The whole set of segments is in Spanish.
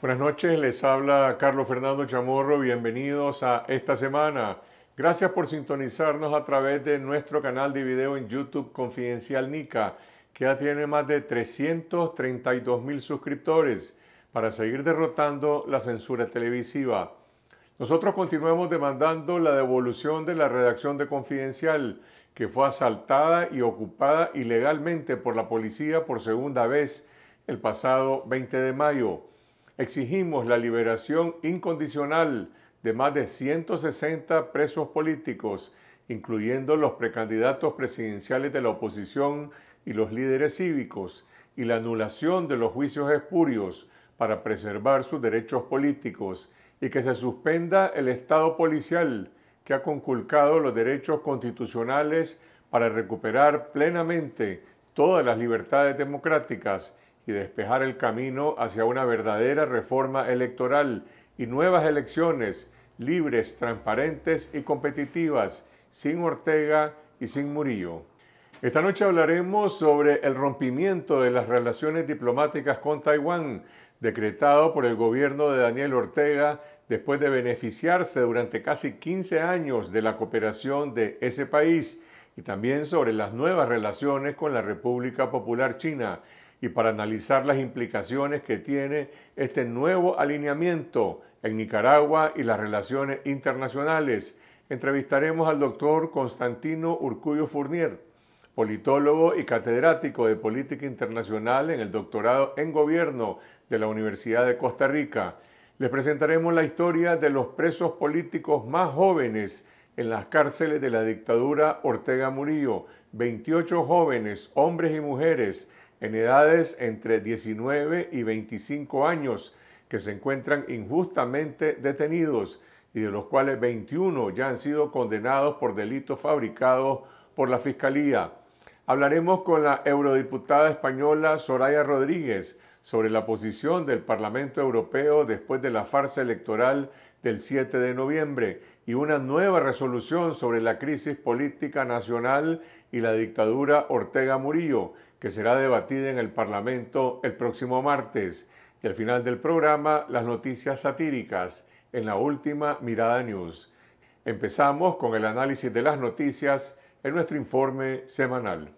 Buenas noches, les habla Carlos Fernando Chamorro, bienvenidos a Esta Semana. Gracias por sintonizarnos a través de nuestro canal de video en YouTube Confidencial Nica, que ya tiene más de 332,000 suscriptores para seguir derrotando la censura televisiva. Nosotros continuamos demandando la devolución de la redacción de Confidencial, que fue asaltada y ocupada ilegalmente por la policía por segunda vez el pasado 20 de mayo. Exigimos la liberación incondicional de más de 160 presos políticos, incluyendo los precandidatos presidenciales de la oposición y los líderes cívicos, y la anulación de los juicios espurios para preservar sus derechos políticos, y que se suspenda el Estado policial que ha conculcado los derechos constitucionales para recuperar plenamente todas las libertades democráticas y despejar el camino hacia una verdadera reforma electoral y nuevas elecciones libres, transparentes y competitivas, sin Ortega y sin Murillo. Esta noche hablaremos sobre el rompimiento de las relaciones diplomáticas con Taiwán, decretado por el gobierno de Daniel Ortega después de beneficiarse durante casi 15 años de la cooperación de ese país, y también sobre las nuevas relaciones con la República Popular China, y para analizar las implicaciones que tiene este nuevo alineamiento en Nicaragua y las relaciones internacionales. Entrevistaremos al doctor Constantino Urcullo Fournier, politólogo y catedrático de Política Internacional en el doctorado en Gobierno de la Universidad de Costa Rica. Les presentaremos la historia de los presos políticos más jóvenes en las cárceles de la dictadura Ortega Murillo, 28 jóvenes, hombres y mujeres, en edades entre 19 y 25 años, que se encuentran injustamente detenidos y de los cuales 21 ya han sido condenados por delitos fabricados por la Fiscalía. Hablaremos con la eurodiputada española Soraya Rodríguez sobre la posición del Parlamento Europeo después de la farsa electoral del 7 de noviembre y una nueva resolución sobre la crisis política nacional y la dictadura Ortega Murillo, que será debatida en el Parlamento el próximo martes. Y al final del programa, las noticias satíricas en la última Mirada News. Empezamos con el análisis de las noticias en nuestro informe semanal.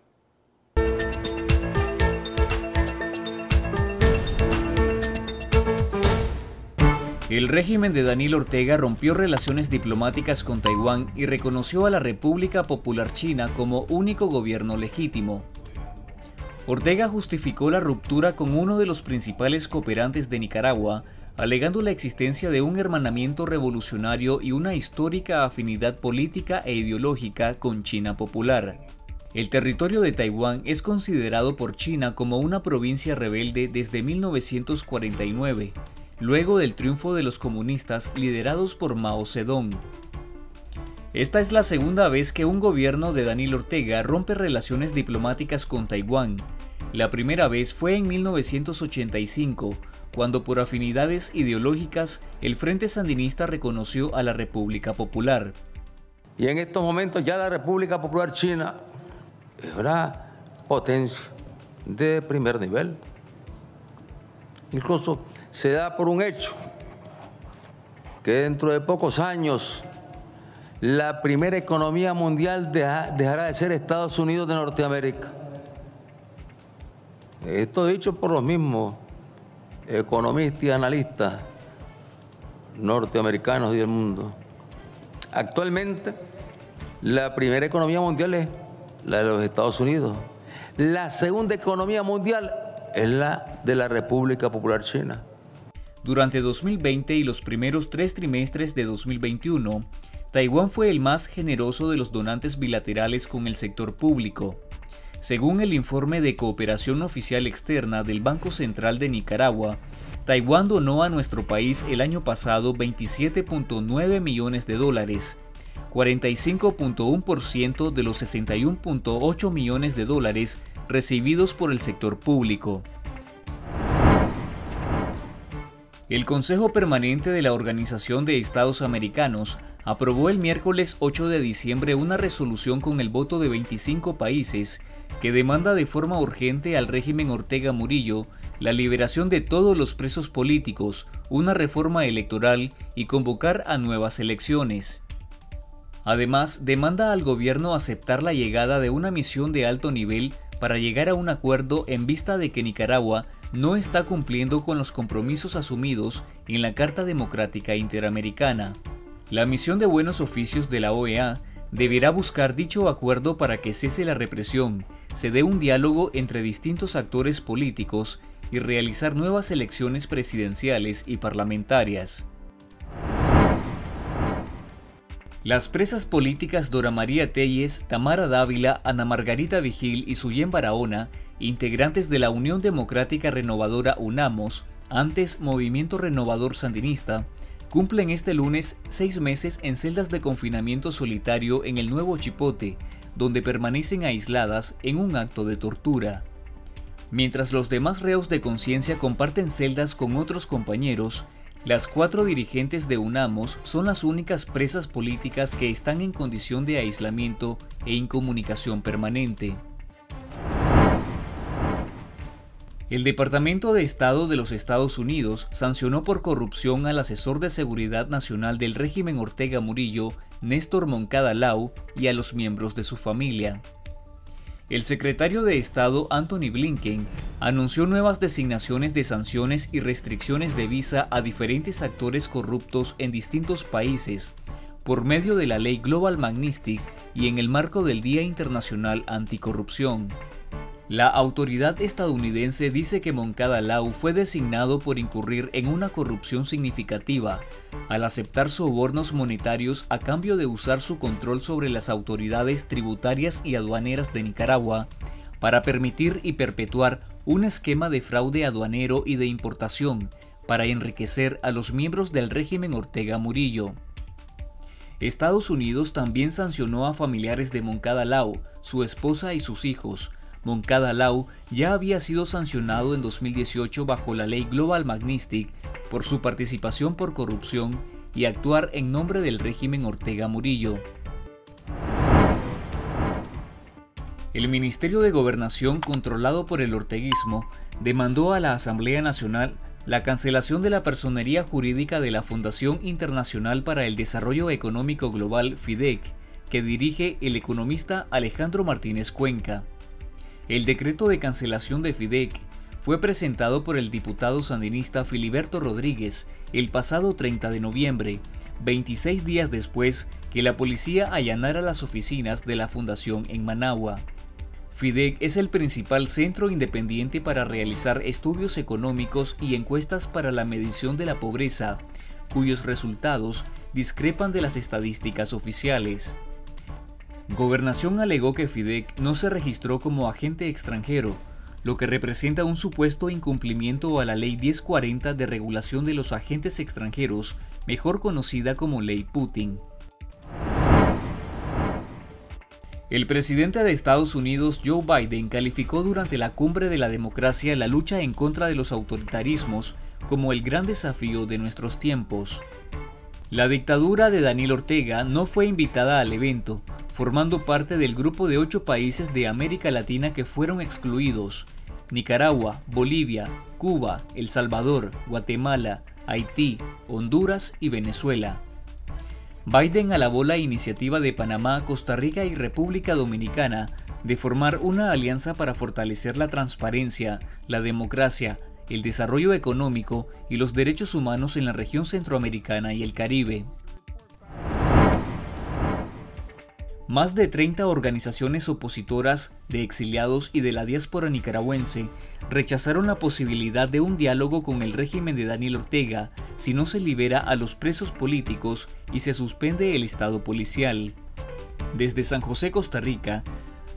El régimen de Daniel Ortega rompió relaciones diplomáticas con Taiwán y reconoció a la República Popular China como único gobierno legítimo. Ortega justificó la ruptura con uno de los principales cooperantes de Nicaragua, alegando la existencia de un hermanamiento revolucionario y una histórica afinidad política e ideológica con China Popular. El territorio de Taiwán es considerado por China como una provincia rebelde desde 1949, luego del triunfo de los comunistas liderados por Mao Zedong. Esta es la segunda vez que un gobierno de Daniel Ortega rompe relaciones diplomáticas con Taiwán. La primera vez fue en 1985, cuando por afinidades ideológicas el Frente Sandinista reconoció a la República Popular. Y en estos momentos ya la República Popular China es una potencia de primer nivel. Incluso se da por un hecho que dentro de pocos años la primera economía mundial dejará de ser Estados Unidos de Norteamérica. Esto dicho por los mismos economistas y analistas norteamericanos y del mundo. Actualmente, la primera economía mundial es la de los Estados Unidos. La segunda economía mundial es la de la República Popular China. Durante 2020 y los primeros tres trimestres de 2021, Taiwán fue el más generoso de los donantes bilaterales con el sector público. Según el informe de cooperación oficial externa del Banco Central de Nicaragua, Taiwán donó a nuestro país el año pasado 27.9 millones de dólares, 45.1% de los 61.8 millones de dólares recibidos por el sector público. El Consejo Permanente de la Organización de Estados Americanos aprobó el miércoles 8 de diciembre una resolución con el voto de 25 países que demanda de forma urgente al régimen Ortega Murillo la liberación de todos los presos políticos, una reforma electoral y convocar a nuevas elecciones. Además, demanda al gobierno aceptar la llegada de una misión de alto nivel para llegar a un acuerdo en vista de que Nicaragua no está cumpliendo con los compromisos asumidos en la Carta Democrática Interamericana. La misión de buenos oficios de la OEA deberá buscar dicho acuerdo para que cese la represión, se dé un diálogo entre distintos actores políticos y realizar nuevas elecciones presidenciales y parlamentarias. Las presas políticas Dora María Téllez, Tamara Dávila, Ana Margarita Vigil y Suyen Barahona, integrantes de la Unión Democrática Renovadora UNAMOS, antes Movimiento Renovador Sandinista, cumplen este lunes 6 meses en celdas de confinamiento solitario en el Nuevo Chipote, donde permanecen aisladas en un acto de tortura. Mientras los demás reos de conciencia comparten celdas con otros compañeros, las 4 dirigentes de UNAMOS son las únicas presas políticas que están en condición de aislamiento e incomunicación permanente. El Departamento de Estado de los Estados Unidos sancionó por corrupción al asesor de seguridad nacional del régimen Ortega Murillo, Néstor Moncada Lau, y a los miembros de su familia. El secretario de Estado Anthony Blinken anunció nuevas designaciones de sanciones y restricciones de visa a diferentes actores corruptos en distintos países, por medio de la ley Global Magnitsky y en el marco del Día Internacional Anticorrupción. La autoridad estadounidense dice que Moncada Lau fue designado por incurrir en una corrupción significativa, al aceptar sobornos monetarios a cambio de usar su control sobre las autoridades tributarias y aduaneras de Nicaragua para permitir y perpetuar un esquema de fraude aduanero y de importación para enriquecer a los miembros del régimen Ortega Murillo. Estados Unidos también sancionó a familiares de Moncada Lau, su esposa y sus hijos. Moncada Lau ya había sido sancionado en 2018 bajo la ley Global Magnitsky por su participación por corrupción y actuar en nombre del régimen Ortega Murillo. El Ministerio de Gobernación, controlado por el orteguismo, demandó a la Asamblea Nacional la cancelación de la personería jurídica de la Fundación Internacional para el Desarrollo Económico Global, FIDEG, que dirige el economista Alejandro Martínez Cuenca. El decreto de cancelación de FIDEG fue presentado por el diputado sandinista Filiberto Rodríguez el pasado 30 de noviembre, 26 días después que la policía allanara las oficinas de la fundación en Managua. FIDEG es el principal centro independiente para realizar estudios económicos y encuestas para la medición de la pobreza, cuyos resultados discrepan de las estadísticas oficiales. Gobernación alegó que FIDEG no se registró como agente extranjero, lo que representa un supuesto incumplimiento a la Ley 1040 de Regulación de los Agentes Extranjeros, mejor conocida como Ley Putin. El presidente de Estados Unidos, Joe Biden, calificó durante la Cumbre de la Democracia la lucha en contra de los autoritarismos como el gran desafío de nuestros tiempos. La dictadura de Daniel Ortega no fue invitada al evento, formando parte del grupo de 8 países de América Latina que fueron excluidos: Nicaragua, Bolivia, Cuba, El Salvador, Guatemala, Haití, Honduras y Venezuela. Biden alabó la iniciativa de Panamá, Costa Rica y República Dominicana de formar una alianza para fortalecer la transparencia, la democracia, el desarrollo económico y los derechos humanos en la región centroamericana y el Caribe. Más de 30 organizaciones opositoras de exiliados y de la diáspora nicaragüense rechazaron la posibilidad de un diálogo con el régimen de Daniel Ortega si no se libera a los presos políticos y se suspende el estado policial. Desde San José, Costa Rica,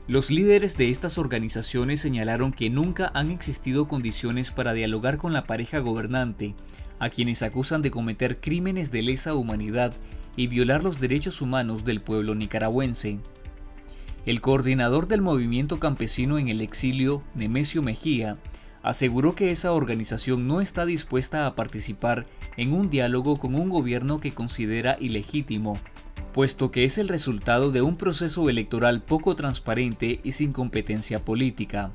los líderes de estas organizaciones señalaron que nunca han existido condiciones para dialogar con la pareja gobernante, a quienes acusan de cometer crímenes de lesa humanidad y violar los derechos humanos del pueblo nicaragüense. El coordinador del movimiento campesino en el exilio, Nemesio Mejía, aseguró que esa organización no está dispuesta a participar en un diálogo con un gobierno que considera ilegítimo, puesto que es el resultado de un proceso electoral poco transparente y sin competencia política.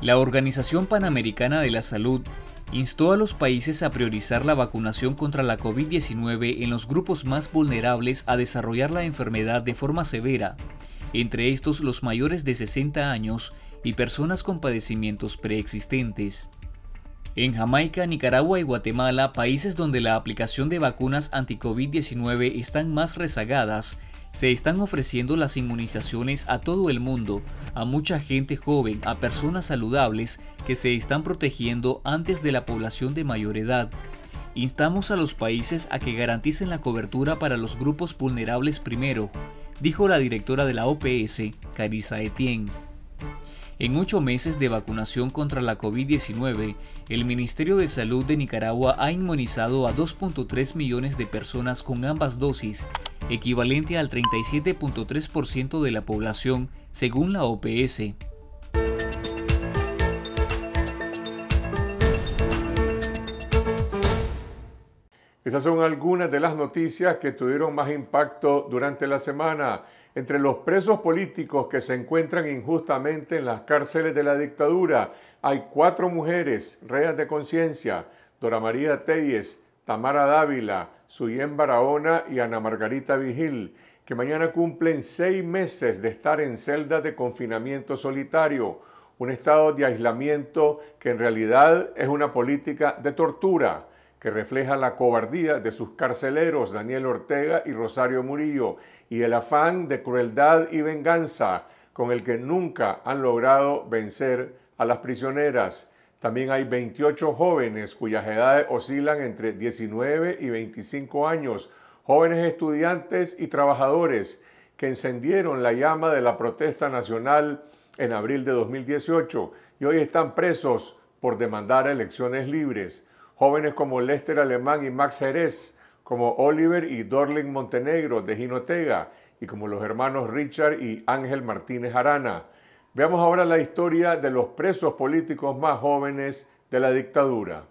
La Organización Panamericana de la Salud instó a los países a priorizar la vacunación contra la COVID-19 en los grupos más vulnerables a desarrollar la enfermedad de forma severa, entre estos los mayores de 60 años y personas con padecimientos preexistentes. En Jamaica, Nicaragua y Guatemala, países donde la aplicación de vacunas anti-COVID-19 están más rezagadas, se están ofreciendo las inmunizaciones a todo el mundo, a mucha gente joven, a personas saludables que se están protegiendo antes de la población de mayor edad. Instamos a los países a que garanticen la cobertura para los grupos vulnerables primero, dijo la directora de la OPS, Carissa Etienne. En 8 meses de vacunación contra la COVID-19, el Ministerio de Salud de Nicaragua ha inmunizado a 2.3 millones de personas con ambas dosis, equivalente al 37.3% de la población, según la OPS. Esas son algunas de las noticias que tuvieron más impacto durante la semana. Entre los presos políticos que se encuentran injustamente en las cárceles de la dictadura, hay 4 mujeres reas de conciencia: Dora María Téllez, Tamara Dávila, Suyen Barahona y Ana Margarita Vigil, que mañana cumplen 6 meses de estar en celdas de confinamiento solitario, un estado de aislamiento que en realidad es una política de tortura, que refleja la cobardía de sus carceleros Daniel Ortega y Rosario Murillo y el afán de crueldad y venganza con el que nunca han logrado vencer a las prisioneras. También hay 28 jóvenes cuyas edades oscilan entre 19 y 25 años, jóvenes estudiantes y trabajadores que encendieron la llama de la protesta nacional en abril de 2018 y hoy están presos por demandar elecciones libres. Jóvenes como Lester Alemán y Max Jerez, como Oliver y Dorling Montenegro de Jinotega y como los hermanos Richard y Ángel Martínez Arana. Veamos ahora la historia de los presos políticos más jóvenes de la dictadura.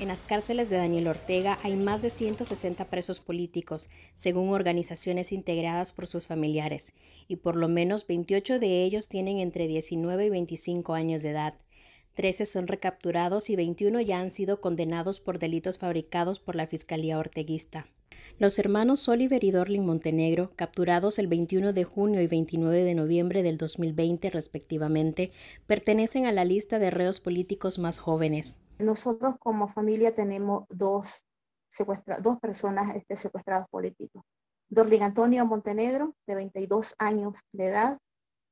En las cárceles de Daniel Ortega hay más de 160 presos políticos, según organizaciones integradas por sus familiares, y por lo menos 28 de ellos tienen entre 19 y 25 años de edad. 13 son recapturados y 21 ya han sido condenados por delitos fabricados por la Fiscalía orteguista. Los hermanos Oliver y Dorling Montenegro, capturados el 21 de junio y 29 de noviembre del 2020 respectivamente, pertenecen a la lista de reos políticos más jóvenes. Nosotros como familia tenemos dos personas secuestradas políticos. Dorling Antonio Montenegro, de 22 años de edad,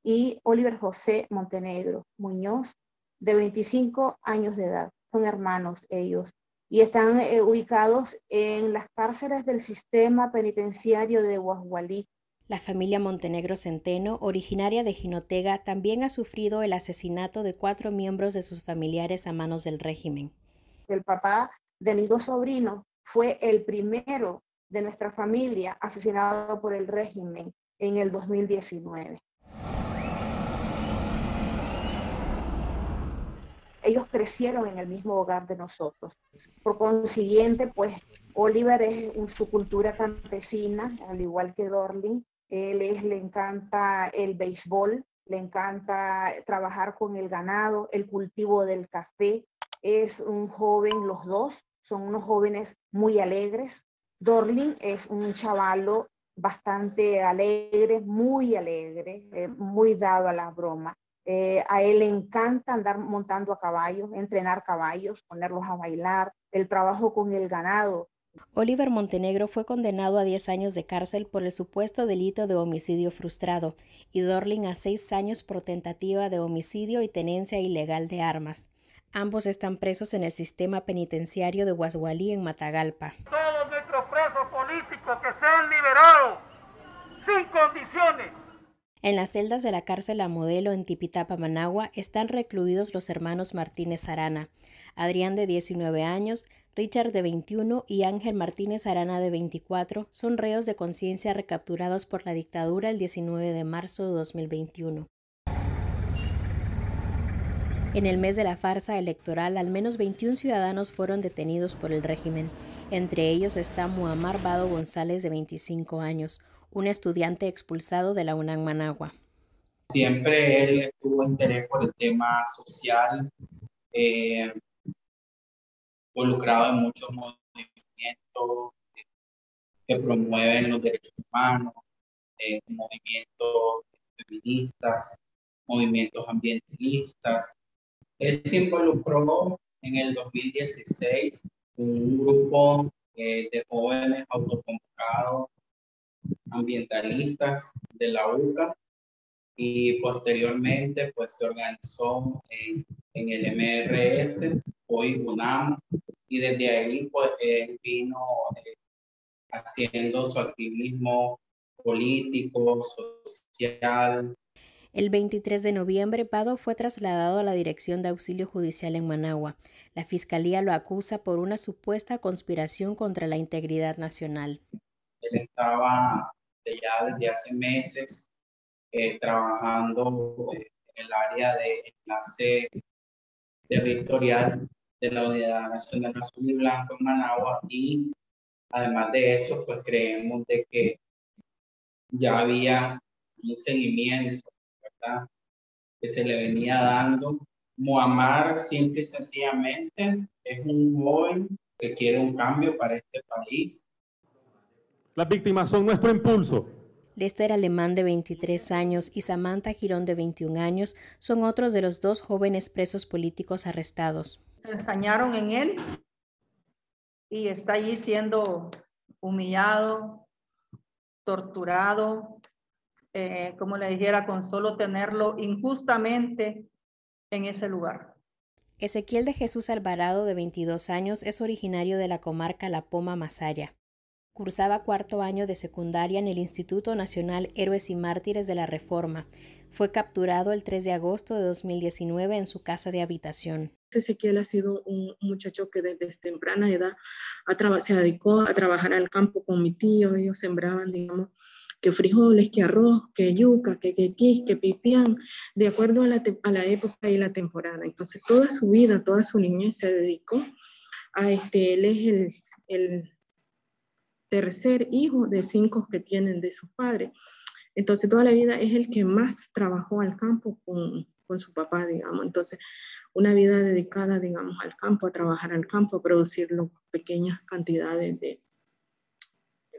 y Oliver José Montenegro Muñoz, de 25 años de edad. Son hermanos ellos. Y están ubicados en las cárceles del sistema penitenciario de Guasgualí. La familia Montenegro Centeno, originaria de Jinotega, también ha sufrido el asesinato de 4 miembros de sus familiares a manos del régimen. El papá de mis 2 sobrinos fue el primero de nuestra familia asesinado por el régimen en el 2019. Ellos crecieron en el mismo hogar de nosotros. Por consiguiente, pues, Oliver es su cultura campesina, al igual que Dorling. Le encanta el béisbol, le encanta trabajar con el ganado, el cultivo del café. Es un joven, los dos, son unos jóvenes muy alegres. Dorling es un chavalo bastante alegre, muy dado a las bromas. A él le encanta andar montando a caballos, entrenar caballos, ponerlos a bailar, el trabajo con el ganado. Oliver Montenegro fue condenado a 10 años de cárcel por el supuesto delito de homicidio frustrado y Dorling a 6 años por tentativa de homicidio y tenencia ilegal de armas. Ambos están presos en el sistema penitenciario de Guasgualí, en Matagalpa. Todos nuestros presos políticos que sean liberados sin condiciones. En las celdas de la cárcel La Modelo, en Tipitapa, Managua, están recluidos los hermanos Martínez Arana, Adrián de 19 años, Richard de 21 y Ángel Martínez Arana de 24, son reos de conciencia recapturados por la dictadura el 19 de marzo de 2021. En el mes de la farsa electoral, al menos 21 ciudadanos fueron detenidos por el régimen. Entre ellos está Muammar Bado González, de 25 años, un estudiante expulsado de la UNAM Managua. Siempre él tuvo interés por el tema social, involucrado en muchos movimientos que promueven los derechos humanos, movimientos feministas, movimientos ambientalistas. Él se involucró en el 2016 con un grupo de jóvenes autoconvocados ambientalistas de la UCA, y posteriormente pues se organizó en el MRS, hoy UNAMOS, y desde ahí pues él vino haciendo su activismo político, social. El 23 de noviembre, Pado fue trasladado a la Dirección de Auxilio Judicial en Managua. La Fiscalía lo acusa por una supuesta conspiración contra la integridad nacional. Él estaba ya desde hace meses trabajando en el área de enlace territorial de la Unidad Nacional Azul y Blanco en Managua, y además de eso, pues creemos de que ya había un seguimiento, ¿verdad?, que se le venía dando. Muammar, simple y sencillamente, es un joven que quiere un cambio para este país. Las víctimas son nuestro impulso. Lester Alemán, de 23 años, y Samantha Girón, de 21 años, son otros de los dos jóvenes presos políticos arrestados. Se ensañaron en él y está allí siendo humillado, torturado, como le dijera, con solo tenerlo injustamente en ese lugar. Ezequiel de Jesús Alvarado, de 22 años, es originario de la comarca La Poma, Masaya. Cursaba cuarto año de secundaria en el Instituto Nacional Héroes y Mártires de la Reforma. Fue capturado el 3 de agosto de 2019 en su casa de habitación. Ezequiel ha sido un muchacho que desde temprana edad se dedicó a trabajar al campo con mi tío. Ellos sembraban, digamos, que frijoles, que arroz, que yuca, que quis, que pipián, de acuerdo a la época y la temporada. Entonces toda su vida, toda su niñez se dedicó a este. Él es el tercer hijo de 5 que tienen de sus padres. Entonces toda la vida es el que más trabajó al campo con su papá, digamos. Entonces una vida dedicada, digamos, al campo, a trabajar al campo, a producir pequeñas cantidades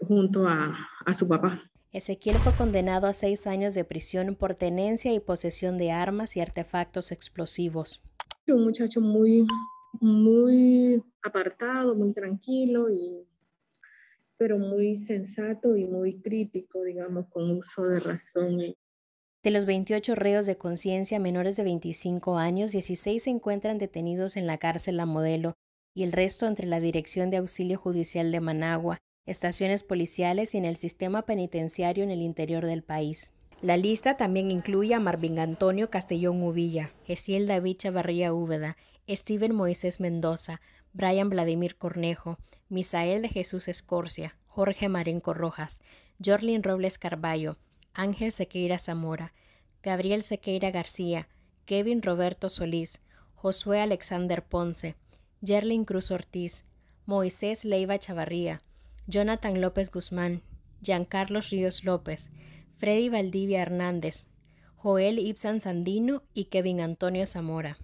junto a su papá. Ezequiel fue condenado a 6 años de prisión por tenencia y posesión de armas y artefactos explosivos. Un muchacho muy, muy apartado, muy tranquilo y pero muy sensato y muy crítico, digamos, con uso de razón. De los 28 reos de conciencia menores de 25 años, 16 se encuentran detenidos en la cárcel La Modelo y el resto entre la Dirección de Auxilio Judicial de Managua, estaciones policiales y en el sistema penitenciario en el interior del país. La lista también incluye a Marvin Antonio Castellón Uvilla, Gesiel David Chavarría Úbeda, Steven Moisés Mendoza, Brian Vladimir Cornejo, Misael de Jesús Escorcia, Jorge Marín Corrojas, Jorlin Robles Carballo, Ángel Sequeira Zamora, Gabriel Sequeira García, Kevin Roberto Solís, Josué Alexander Ponce, Yerlin Cruz Ortiz, Moisés Leiva Chavarría, Jonathan López Guzmán, Giancarlos Ríos López, Freddy Valdivia Hernández, Joel Ibsan Sandino y Kevin Antonio Zamora.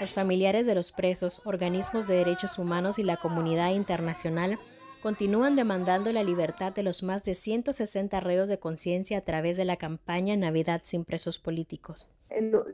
Los familiares de los presos, organismos de derechos humanos y la comunidad internacional continúan demandando la libertad de los más de 160 reos de conciencia a través de la campaña Navidad sin presos políticos.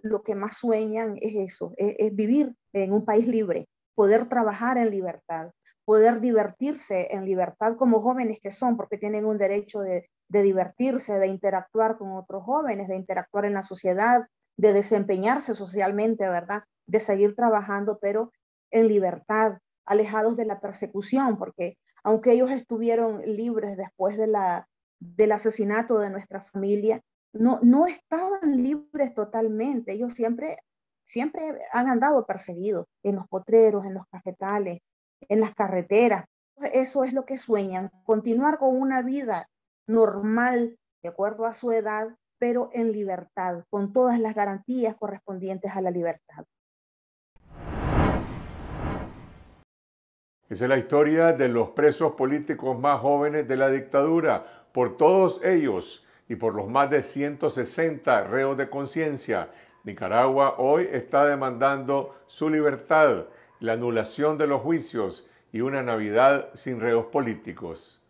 Lo que más sueñan es eso, es vivir en un país libre, poder trabajar en libertad, poder divertirse en libertad como jóvenes que son, porque tienen un derecho de divertirse, de interactuar con otros jóvenes, de interactuar en la sociedad, de desempeñarse socialmente, ¿verdad?, de seguir trabajando, pero en libertad, alejados de la persecución, porque aunque ellos estuvieron libres después del asesinato de nuestra familia, no estaban libres totalmente. Ellos siempre han andado perseguidos en los potreros, en los cafetales, en las carreteras. Eso es lo que sueñan, continuar con una vida normal, de acuerdo a su edad, pero en libertad, con todas las garantías correspondientes a la libertad. Esa es la historia de los presos políticos más jóvenes de la dictadura. Por todos ellos y por los más de 160 reos de conciencia, Nicaragua hoy está demandando su libertad, la anulación de los juicios y una Navidad sin reos políticos.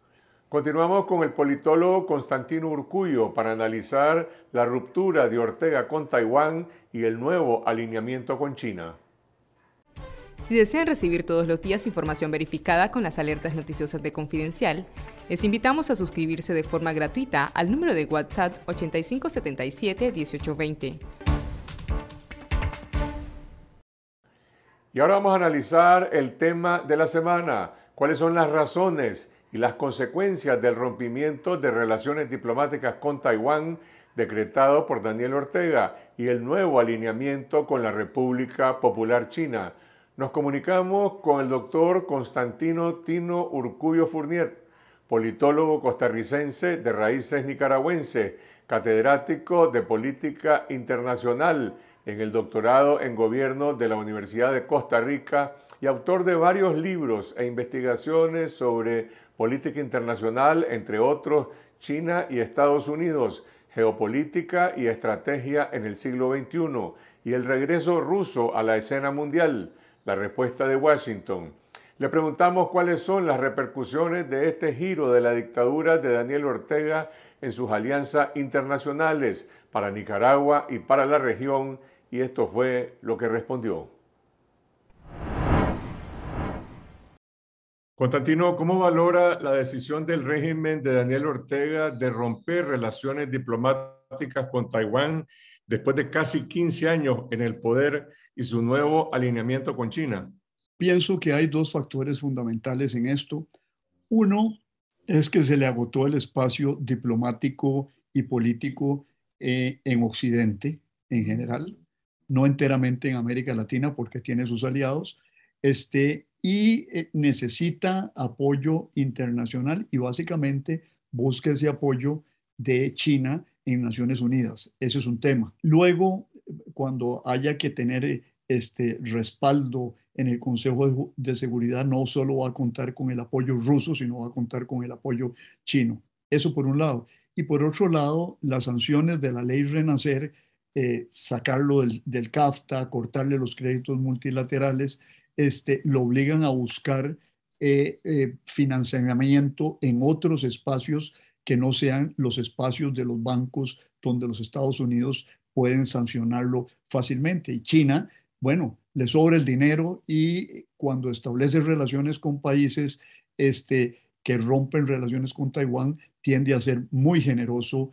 Continuamos con el politólogo Constantino Urcullo para analizar la ruptura de Ortega con Taiwán y el nuevo alineamiento con China. Si desean recibir todos los días información verificada con las alertas noticiosas de Confidencial, les invitamos a suscribirse de forma gratuita al número de WhatsApp 8577-1820. Y ahora vamos a analizar el tema de la semana. ¿Cuáles son las razones y las consecuencias del rompimiento de relaciones diplomáticas con Taiwán decretado por Daniel Ortega y el nuevo alineamiento con la República Popular China? Nos comunicamos con el doctor Constantino Tino Urcullo Fournier, politólogo costarricense de raíces nicaragüenses, catedrático de Política Internacional en el doctorado en Gobierno de la Universidad de Costa Rica y autor de varios libros e investigaciones sobre política internacional, entre otros, China y Estados Unidos, geopolítica y estrategia en el siglo XXI, y el regreso ruso a la escena mundial, la respuesta de Washington. Le preguntamos cuáles son las repercusiones de este giro de la dictadura de Daniel Ortega en sus alianzas internacionales para Nicaragua y para la región, y esto fue lo que respondió. Constantino, ¿cómo valora la decisión del régimen de Daniel Ortega de romper relaciones diplomáticas con Taiwán después de casi 15 años en el poder y su nuevo alineamiento con China? Pienso que hay dos factores fundamentales en esto. Uno es que se le agotó el espacio diplomático y político en Occidente en general, no enteramente en América Latina porque tiene sus aliados, y necesita apoyo internacional y básicamente busca ese apoyo de China en Naciones Unidas. Ese es un tema. Luego, cuando haya que tener este respaldo en el Consejo de Seguridad, no solo va a contar con el apoyo ruso, sino va a contar con el apoyo chino. Eso por un lado. Y por otro lado, las sanciones de la ley Renacer, sacarlo del CAFTA, cortarle los créditos multilaterales, lo obligan a buscar financiamiento en otros espacios que no sean los espacios de los bancos donde los Estados Unidos pueden sancionarlo fácilmente. Y China, bueno, le sobra el dinero y cuando establece relaciones con países que rompen relaciones con Taiwán, tiende a ser muy generoso.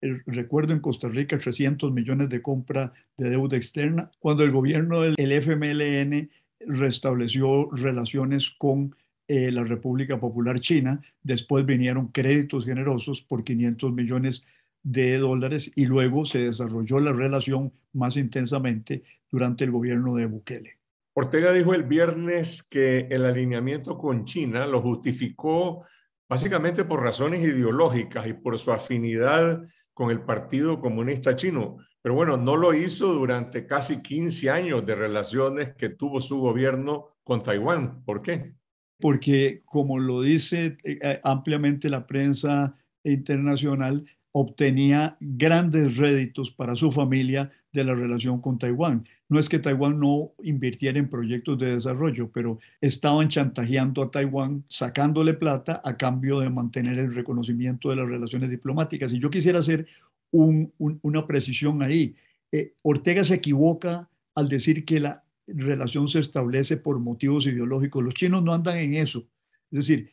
Recuerdo en Costa Rica 300 millones de compra de deuda externa, cuando el gobierno del FMLN restableció relaciones con la República Popular China, después vinieron créditos generosos por 500 millones de dólares y luego se desarrolló la relación más intensamente durante el gobierno de Bukele. Ortega dijo el viernes que el alineamiento con China lo justificó básicamente por razones ideológicas y por su afinidad con el Partido Comunista Chino. Pero bueno, no lo hizo durante casi 15 años de relaciones que tuvo su gobierno con Taiwán. ¿Por qué? Porque, como lo dice ampliamente la prensa internacional, obtenía grandes réditos para su familia de la relación con Taiwán. No es que Taiwán no invirtiera en proyectos de desarrollo, pero estaban chantajeando a Taiwán, sacándole plata a cambio de mantener el reconocimiento de las relaciones diplomáticas. Y yo quisiera hacer una precisión ahí. Ortega se equivoca al decir que la relación se establece por motivos ideológicos. Los chinos no andan en eso. Es decir,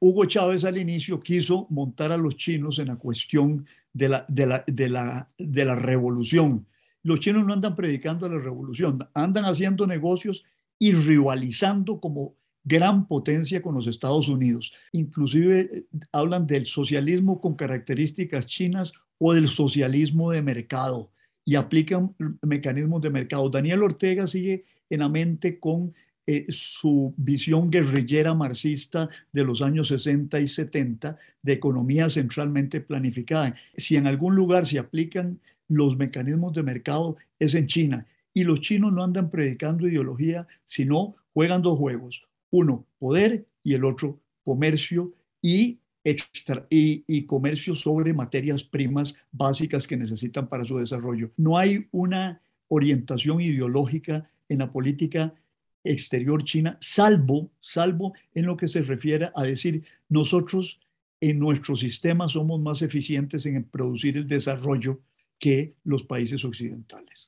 Hugo Chávez al inicio quiso montar a los chinos en la cuestión de la revolución. Los chinos no andan predicando la revolución, andan haciendo negocios y rivalizando como gran potencia con los Estados Unidos. Inclusive hablan del socialismo con características chinas o del socialismo de mercado y aplican mecanismos de mercado. Daniel Ortega sigue en la mente con su visión guerrillera marxista de los años 60 y 70 de economía centralmente planificada. Si en algún lugar se aplican los mecanismos de mercado es en China. Y los chinos no andan predicando ideología, sino juegan dos juegos. Uno, poder, y el otro, comercio y comercio sobre materias primas básicas que necesitan para su desarrollo. No hay una orientación ideológica en la política exterior china, salvo en lo que se refiere a decir nosotros en nuestro sistema somos más eficientes en producir el desarrollo que los países occidentales.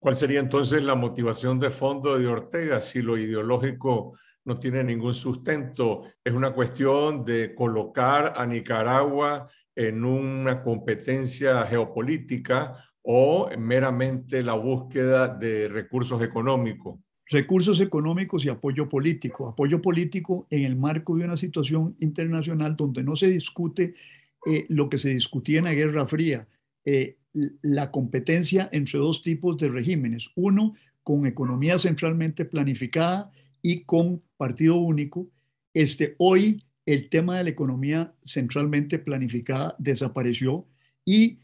¿Cuál sería entonces la motivación de fondo de Ortega si lo ideológico no tiene ningún sustento? Es una cuestión de colocar a Nicaragua en una competencia geopolítica o meramente la búsqueda de recursos económicos. Recursos económicos y apoyo político. Apoyo político en el marco de una situación internacional donde no se discute lo que se discutía en la Guerra Fría, la competencia entre dos tipos de regímenes. Uno, con economía centralmente planificada y con partido único. Hoy el tema de la economía centralmente planificada desapareció y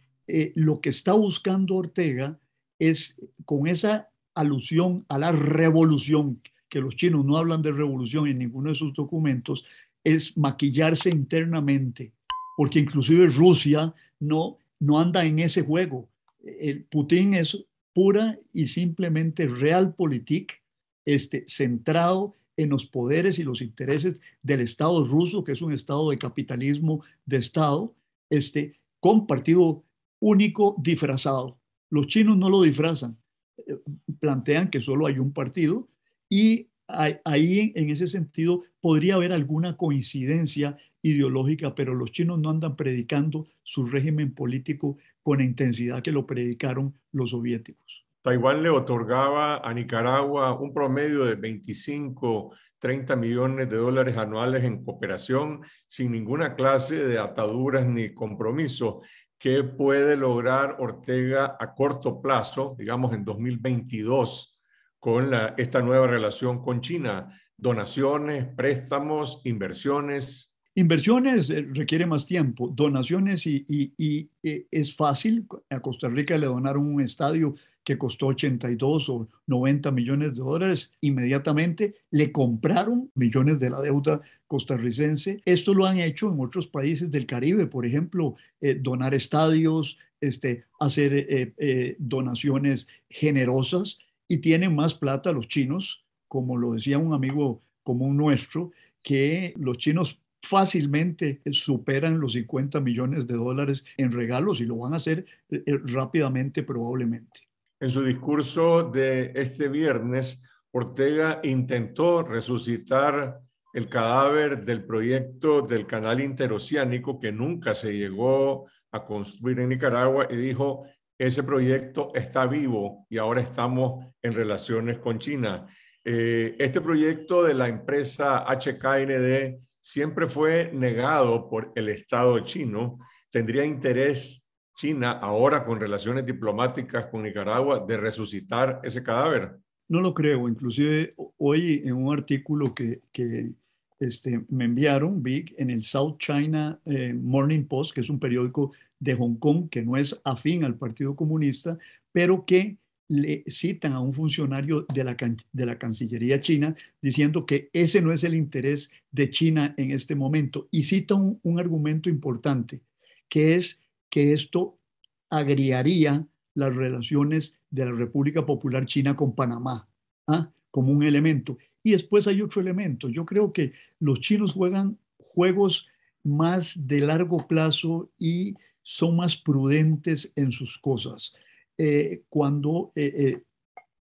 lo que está buscando Ortega es, con esa alusión a la revolución, que los chinos no hablan de revolución en ninguno de sus documentos, es maquillarse internamente, porque inclusive Rusia no anda en ese juego. El Putin es pura y simplemente realpolitik, centrado en los poderes y los intereses del Estado ruso, que es un Estado de capitalismo de Estado, con partido único disfrazado. Los chinos no lo disfrazan, plantean que solo hay un partido y ahí en ese sentido podría haber alguna coincidencia ideológica, pero los chinos no andan predicando su régimen político con la intensidad que lo predicaron los soviéticos. Taiwán le otorgaba a Nicaragua un promedio de 25-30 millones de dólares anuales en cooperación, sin ninguna clase de ataduras ni compromisos. ¿Qué puede lograr Ortega a corto plazo, digamos en 2022, con esta nueva relación con China? ¿Donaciones, préstamos, inversiones? Inversiones requiere más tiempo. Donaciones y es fácil. A Costa Rica le donaron un estadio que costó 82 o 90 millones de dólares. Inmediatamente le compraron millones de la deuda costarricense. Esto lo han hecho en otros países del Caribe, por ejemplo, donar estadios, hacer donaciones generosas, y tienen más plata los chinos, como lo decía un amigo común nuestro, que los chinos fácilmente superan los 50 millones de dólares en regalos y lo van a hacer rápidamente probablemente. En su discurso de este viernes, Ortega intentó resucitar el cadáver del proyecto del canal interoceánico que nunca se llegó a construir en Nicaragua y dijo, ese proyecto está vivo y ahora estamos en relaciones con China. Este proyecto de la empresa HKND siempre fue negado por el Estado chino. ¿Tendría interés China ahora con relaciones diplomáticas con Nicaragua de resucitar ese cadáver? No lo creo. Inclusive hoy en un artículo que me enviaron, Vic, en el South China Morning Post, que es un periódico de Hong Kong que no es afín al Partido Comunista, pero que le citan a un funcionario de la Cancillería china diciendo que ese no es el interés de China en este momento, y citan un argumento importante, que es que esto agriaría las relaciones de la República Popular China con Panamá, como un elemento. Y después hay otro elemento. Yo creo que los chinos juegan juegos más de largo plazo y son más prudentes en sus cosas. Cuando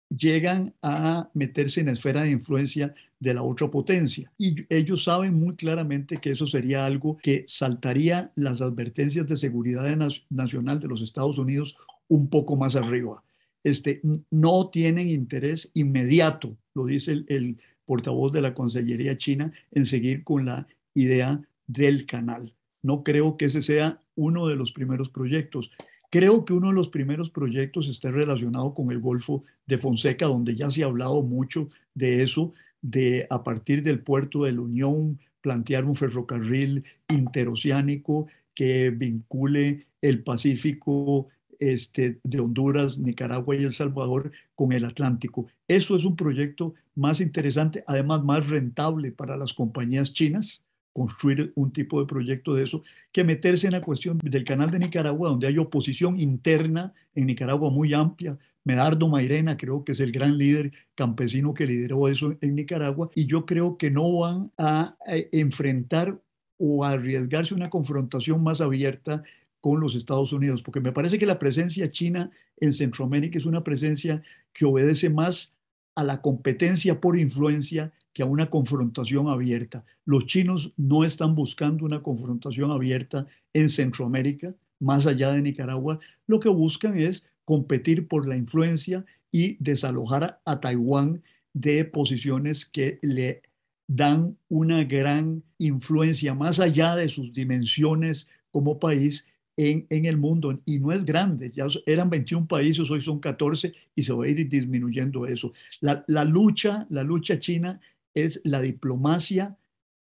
llegan a meterse en la esfera de influencia de la otra potencia. Y ellos saben muy claramente que eso sería algo que saltaría las advertencias de seguridad nacional de los Estados Unidos un poco más arriba. No tienen interés inmediato, lo dice el portavoz de la Cancillería china, en seguir con la idea del canal. No creo que ese sea uno de los primeros proyectos. Creo que uno de los primeros proyectos está relacionado con el Golfo de Fonseca, donde ya se ha hablado mucho de eso, de a partir del puerto de La Unión plantear un ferrocarril interoceánico que vincule el Pacífico de Honduras, Nicaragua y El Salvador con el Atlántico. Eso es un proyecto más interesante, además más rentable para las compañías chinas, construir un tipo de proyecto de eso, que meterse en la cuestión del canal de Nicaragua, donde hay oposición interna en Nicaragua muy amplia. Medardo Mairena creo que es el gran líder campesino que lideró eso en Nicaragua, y yo creo que no van a enfrentar o a arriesgarse una confrontación más abierta con los Estados Unidos, porque me parece que la presencia china en Centroamérica es una presencia que obedece más a la competencia por influencia que a una confrontación abierta. Los chinos no están buscando una confrontación abierta en Centroamérica, más allá de Nicaragua. Lo que buscan es competir por la influencia y desalojar a Taiwán de posiciones que le dan una gran influencia más allá de sus dimensiones como país en el mundo, y no es grande, ya eran 21 países, hoy son 14 y se va a ir disminuyendo eso. La lucha china es la diplomacia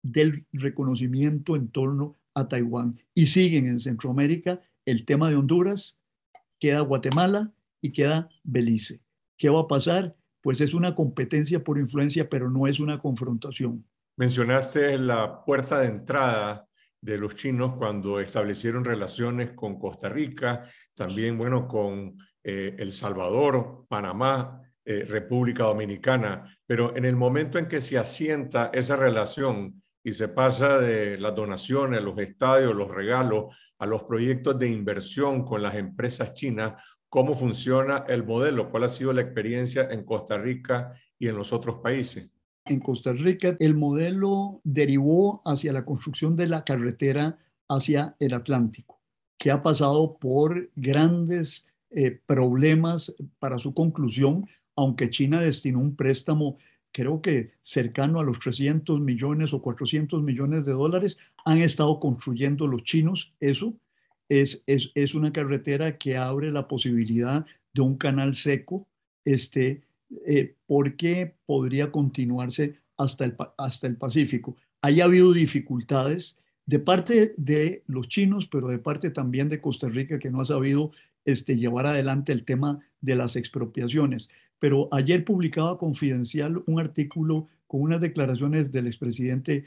del reconocimiento en torno a Taiwán, y siguen en Centroamérica el tema de Honduras, queda Guatemala y queda Belice. ¿Qué va a pasar? Pues es una competencia por influencia, pero no es una confrontación. Mencionaste la puerta de entrada de los chinos cuando establecieron relaciones con Costa Rica, también, bueno, con El Salvador, Panamá, República Dominicana, pero en el momento en que se asienta esa relación y se pasa de las donaciones, los estadios, los regalos, a los proyectos de inversión con las empresas chinas, ¿cómo funciona el modelo? ¿Cuál ha sido la experiencia en Costa Rica y en los otros países? En Costa Rica el modelo derivó hacia la construcción de la carretera hacia el Atlántico, que ha pasado por grandes problemas para su conclusión, aunque China destinó un préstamo, creo que cercano a los 300 millones o 400 millones de dólares, han estado construyendo los chinos. Eso es una carretera que abre la posibilidad de un canal seco, porque podría continuarse hasta el Pacífico. Ahí ha habido dificultades de parte de los chinos, pero de parte también de Costa Rica, que no ha sabido llevar adelante el tema de las expropiaciones. Pero ayer publicaba Confidencial un artículo con unas declaraciones del expresidente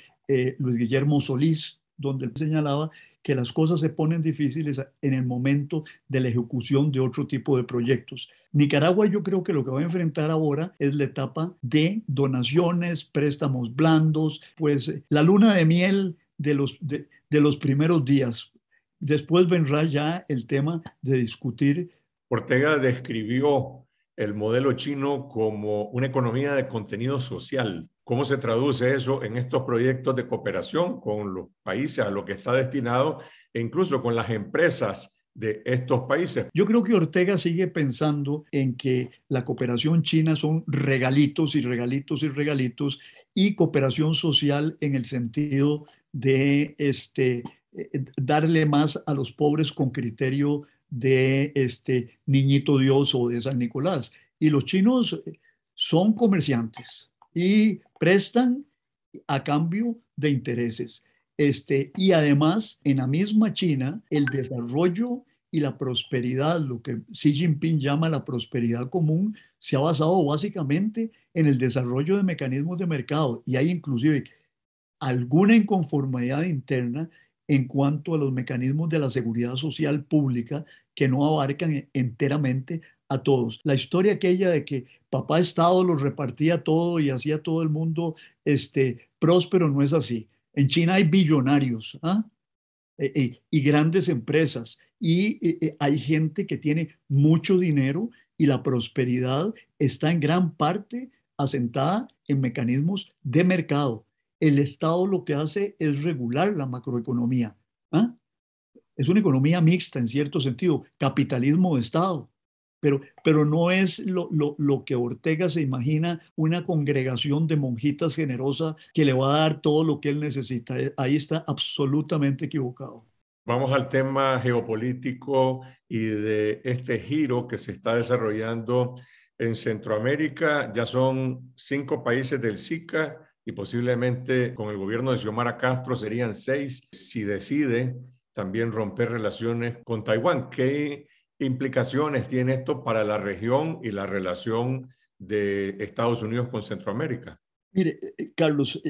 Luis Guillermo Solís, donde él señalaba que las cosas se ponen difíciles en el momento de la ejecución de otro tipo de proyectos. Nicaragua, yo creo que lo que va a enfrentar ahora es la etapa de donaciones, préstamos blandos, pues la luna de miel de los primeros días. Después vendrá ya el tema de discutir. Ortega describió el modelo chino como una economía de contenido social. ¿Cómo se traduce eso en estos proyectos de cooperación con los países a lo que está destinado e incluso con las empresas de estos países? Yo creo que Ortega sigue pensando en que la cooperación china son regalitos y regalitos y regalitos, y cooperación social en el sentido de darle más a los pobres con criterio de Niñito Dios o de San Nicolás. Y los chinos son comerciantes y prestan a cambio de intereses. Y además, en la misma China, el desarrollo y la prosperidad, lo que Xi Jinping llama la prosperidad común, se ha basado básicamente en el desarrollo de mecanismos de mercado. Y hay inclusive alguna inconformidad interna en cuanto a los mecanismos de la seguridad social pública que no abarcan enteramente a todos. La historia aquella de que papá Estado los repartía todo y hacía todo el mundo próspero no es así. En China hay billonarios, ¿ah? Y grandes empresas, y hay gente que tiene mucho dinero, y la prosperidad está en gran parte asentada en mecanismos de mercado. El Estado lo que hace es regular la macroeconomía, ¿ah? Es una economía mixta en cierto sentido, capitalismo de Estado. Pero no es lo que Ortega se imagina, una congregación de monjitas generosa que le va a dar todo lo que él necesita. Ahí está absolutamente equivocado. Vamos al tema geopolítico y de este giro que se está desarrollando en Centroamérica. Ya son 5 países del SICA y posiblemente con el gobierno de Xiomara Castro serían 6 si decide también romper relaciones con Taiwán. ¿Qué implicaciones tiene esto para la región y la relación de Estados Unidos con Centroamérica? Mire, Carlos,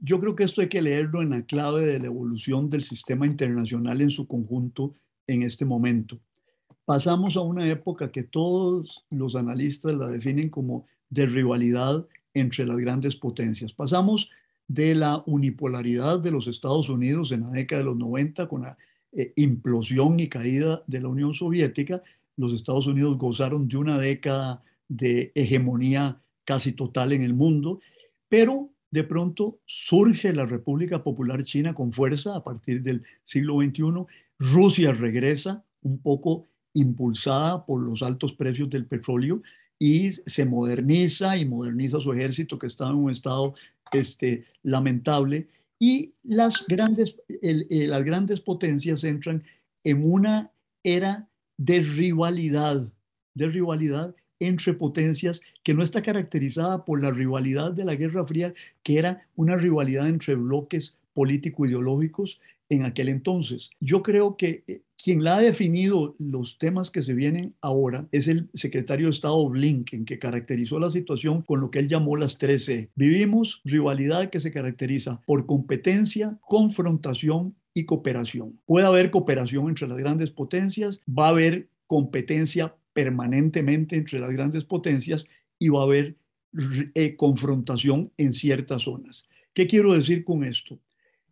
yo creo que esto hay que leerlo en la clave de la evolución del sistema internacional en su conjunto en este momento. Pasamos a una época que todos los analistas la definen como de rivalidad entre las grandes potencias. Pasamos de la unipolaridad de los Estados Unidos en la década de los 90 con la implosión y caída de la Unión Soviética. Los Estados Unidos gozaron de una década de hegemonía casi total en el mundo, pero de pronto surge la República Popular China con fuerza a partir del siglo XXI. Rusia regresa un poco impulsada por los altos precios del petróleo y se moderniza y moderniza su ejército, que está en un estado lamentable, y las grandes potencias entran en una era de rivalidad entre potencias que no está caracterizada por la rivalidad de la Guerra Fría, que era una rivalidad entre bloques político-ideológicos en aquel entonces. Yo creo que quien la ha definido los temas que se vienen ahora es el secretario de Estado Blinken, que caracterizó la situación con lo que él llamó las 3 E. Vivimos rivalidad que se caracteriza por competencia, confrontación y cooperación. Puede haber cooperación entre las grandes potencias, va a haber competencia permanentemente entre las grandes potencias y va a haber confrontación en ciertas zonas. ¿Qué quiero decir con esto?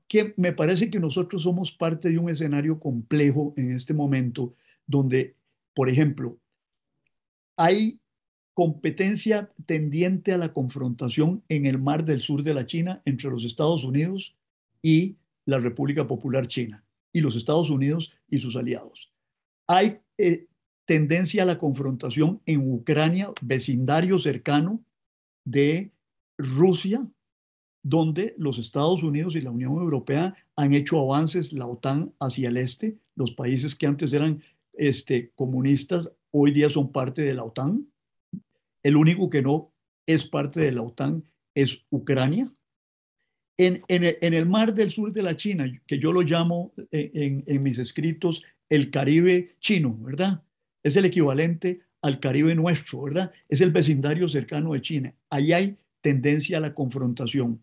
Que me parece que nosotros somos parte de un escenario complejo en este momento donde, por ejemplo, hay competencia tendiente a la confrontación en el mar del sur de la China entre los Estados Unidos y la República Popular China, y los Estados Unidos y sus aliados. Hay tendencia a la confrontación en Ucrania, vecindario cercano de Rusia, donde los Estados Unidos y la Unión Europea han hecho avances, la OTAN hacia el este, los países que antes eran comunistas hoy día son parte de la OTAN. El único que no es parte de la OTAN es Ucrania. En el mar del sur de la China, que yo lo llamo en mis escritos el Caribe chino, ¿verdad? Es el equivalente al Caribe nuestro, ¿verdad? Es el vecindario cercano de China. Allí hay tendencia a la confrontación.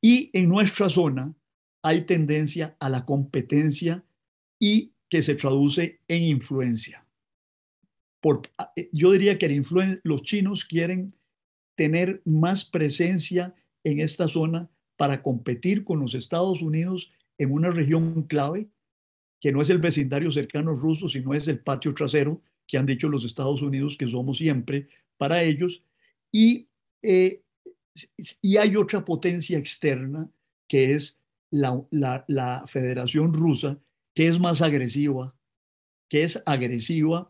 Y en nuestra zona hay tendencia a la competencia y que se traduce en influencia. Porque yo diría que los chinos quieren tener más presencia en esta zona para competir con los Estados Unidos en una región clave, que no es el vecindario cercano ruso, sino es el patio trasero, que han dicho los Estados Unidos que somos siempre para ellos. Y hay otra potencia externa, que es la Federación Rusa, que es más agresiva,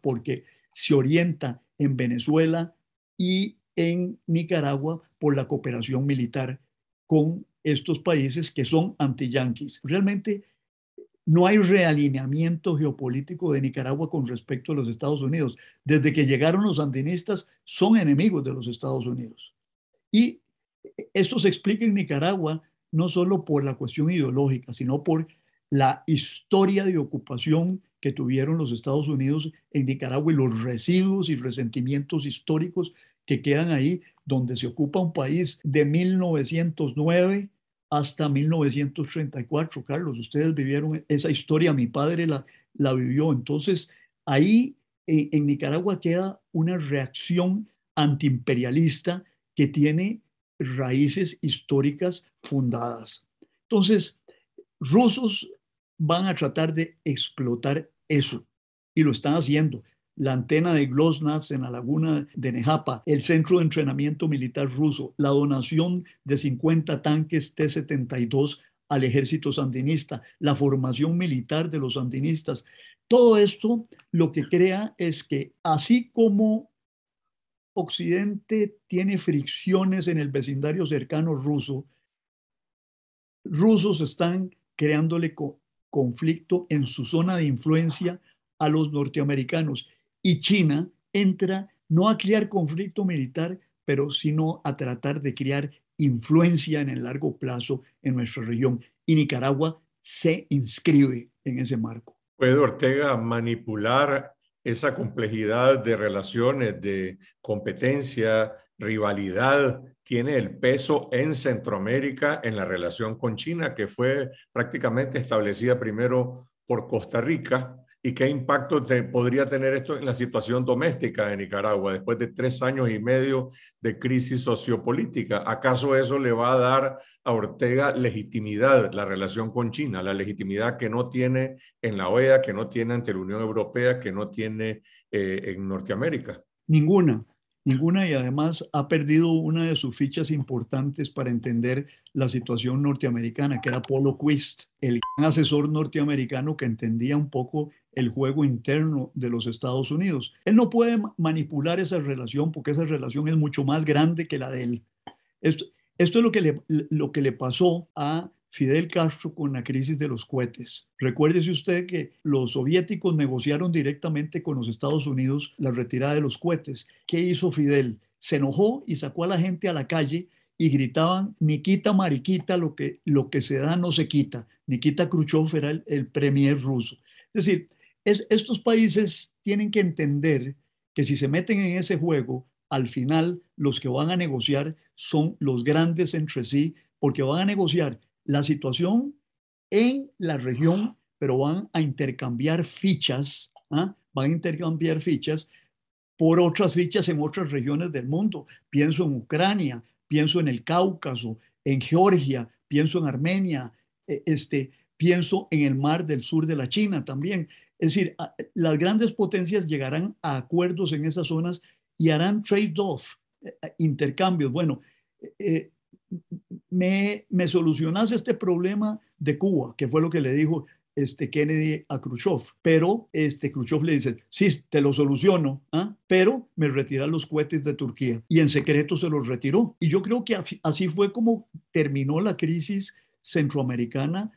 porque se orienta en Venezuela y en Nicaragua por la cooperación militar con estos países que son antiyanquis. Realmente no hay realineamiento geopolítico de Nicaragua con respecto a los Estados Unidos. Desde que llegaron los sandinistas, son enemigos de los Estados Unidos. Y esto se explica en Nicaragua no solo por la cuestión ideológica, sino por la historia de ocupación que tuvieron los Estados Unidos en Nicaragua y los residuos y resentimientos históricos que quedan ahí, donde se ocupa un país de 1909 hasta 1934. Carlos, ustedes vivieron esa historia, mi padre la vivió. Entonces, ahí en Nicaragua queda una reacción antiimperialista que tiene raíces históricas fundadas. Entonces, rusos van a tratar de explotar eso y lo están haciendo. La antena de Glosnast en la laguna de Nejapa, el centro de entrenamiento militar ruso, la donación de 50 tanques T-72 al ejército sandinista, la formación militar de los sandinistas. Todo esto lo que crea es que, así como Occidente tiene fricciones en el vecindario cercano ruso, rusos están creándole conflicto en su zona de influencia a los norteamericanos, y China entra no a crear conflicto militar, pero sino a tratar de crear influencia en el largo plazo en nuestra región, y Nicaragua se inscribe en ese marco. ¿Puede Ortega manipular esa complejidad de relaciones, de competencia, rivalidad, tiene el peso en Centroamérica en la relación con China, que fue prácticamente establecida primero por Costa Rica, y qué impacto podría tener esto en la situación doméstica de Nicaragua después de 3 años y medio de crisis sociopolítica. ¿Acaso eso le va a dar a Ortega legitimidad, la relación con China, la legitimidad que no tiene en la OEA, que no tiene ante la Unión Europea, que no tiene en Norteamérica? Ninguna, y además ha perdido una de sus fichas importantes para entender la situación norteamericana, que era Polo Quist, el gran asesor norteamericano que entendía un poco el juego interno de los Estados Unidos. Él no puede manipular esa relación porque esa relación es mucho más grande que la de él. Esto es lo que le pasó a Fidel Castro con la crisis de los cohetes. Recuérdese usted que los soviéticos negociaron directamente con los Estados Unidos la retirada de los cohetes. ¿Qué hizo Fidel? Se enojó y sacó a la gente a la calle y gritaban: "Nikita, mariquita, lo que se da no se quita". Nikita Khrushchev era el premier ruso. Es decir, estos países tienen que entender que si se meten en ese juego, al final los que van a negociar son los grandes entre sí, porque van a negociar la situación en la región, pero van a intercambiar fichas, por otras fichas en otras regiones del mundo. Pienso en Ucrania, pienso en el Cáucaso, en Georgia, pienso en Armenia, pienso en el mar del sur de la China también. Es decir, las grandes potencias llegarán a acuerdos en esas zonas y harán trade-off, intercambios. Bueno, me solucionas este problema de Cuba, que fue lo que le dijo Kennedy a Khrushchev, pero Khrushchev le dice: sí, te lo soluciono, pero me retiras los cohetes de Turquía, y en secreto se los retiró. Y yo creo que así fue como terminó la crisis centroamericana,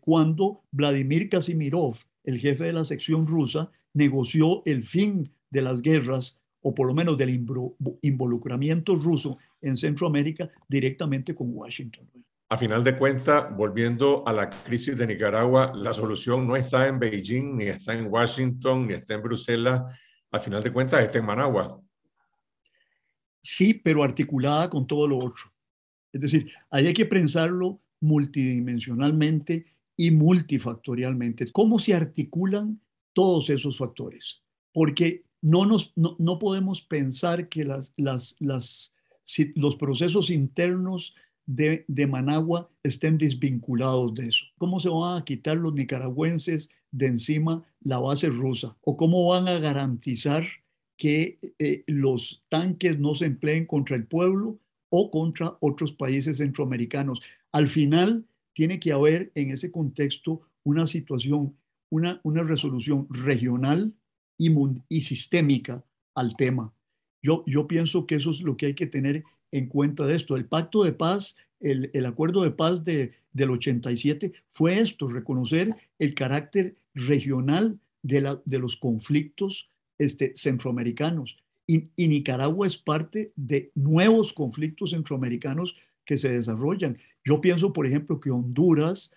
cuando Vladimir Kasimirov, el jefe de la sección rusa, negoció el fin de las guerras, o por lo menos del involucramiento ruso en Centroamérica, directamente con Washington. A final de cuentas, volviendo a la crisis de Nicaragua, la solución no está en Beijing, ni está en Washington, ni está en Bruselas. A final de cuentas, está en Managua. Sí, pero articulada con todo lo otro. Es decir, ahí hay que pensarlo multidimensionalmente y multifactorialmente. ¿Cómo se articulan todos esos factores? Porque no podemos pensar que los procesos internos de Managua estén desvinculados de eso. ¿Cómo se van a quitar los nicaragüenses de encima la base rusa? ¿O cómo van a garantizar que los tanques no se empleen contra el pueblo o contra otros países centroamericanos? Al final, tiene que haber en ese contexto una situación, una resolución regional y sistémica al tema. Yo pienso que eso es lo que hay que tener en cuenta de esto. El pacto de paz, el acuerdo de paz del 87 fue esto: reconocer el carácter regional de los conflictos centroamericanos. Y Nicaragua es parte de nuevos conflictos centroamericanos que se desarrollan. Yo pienso, por ejemplo, que Honduras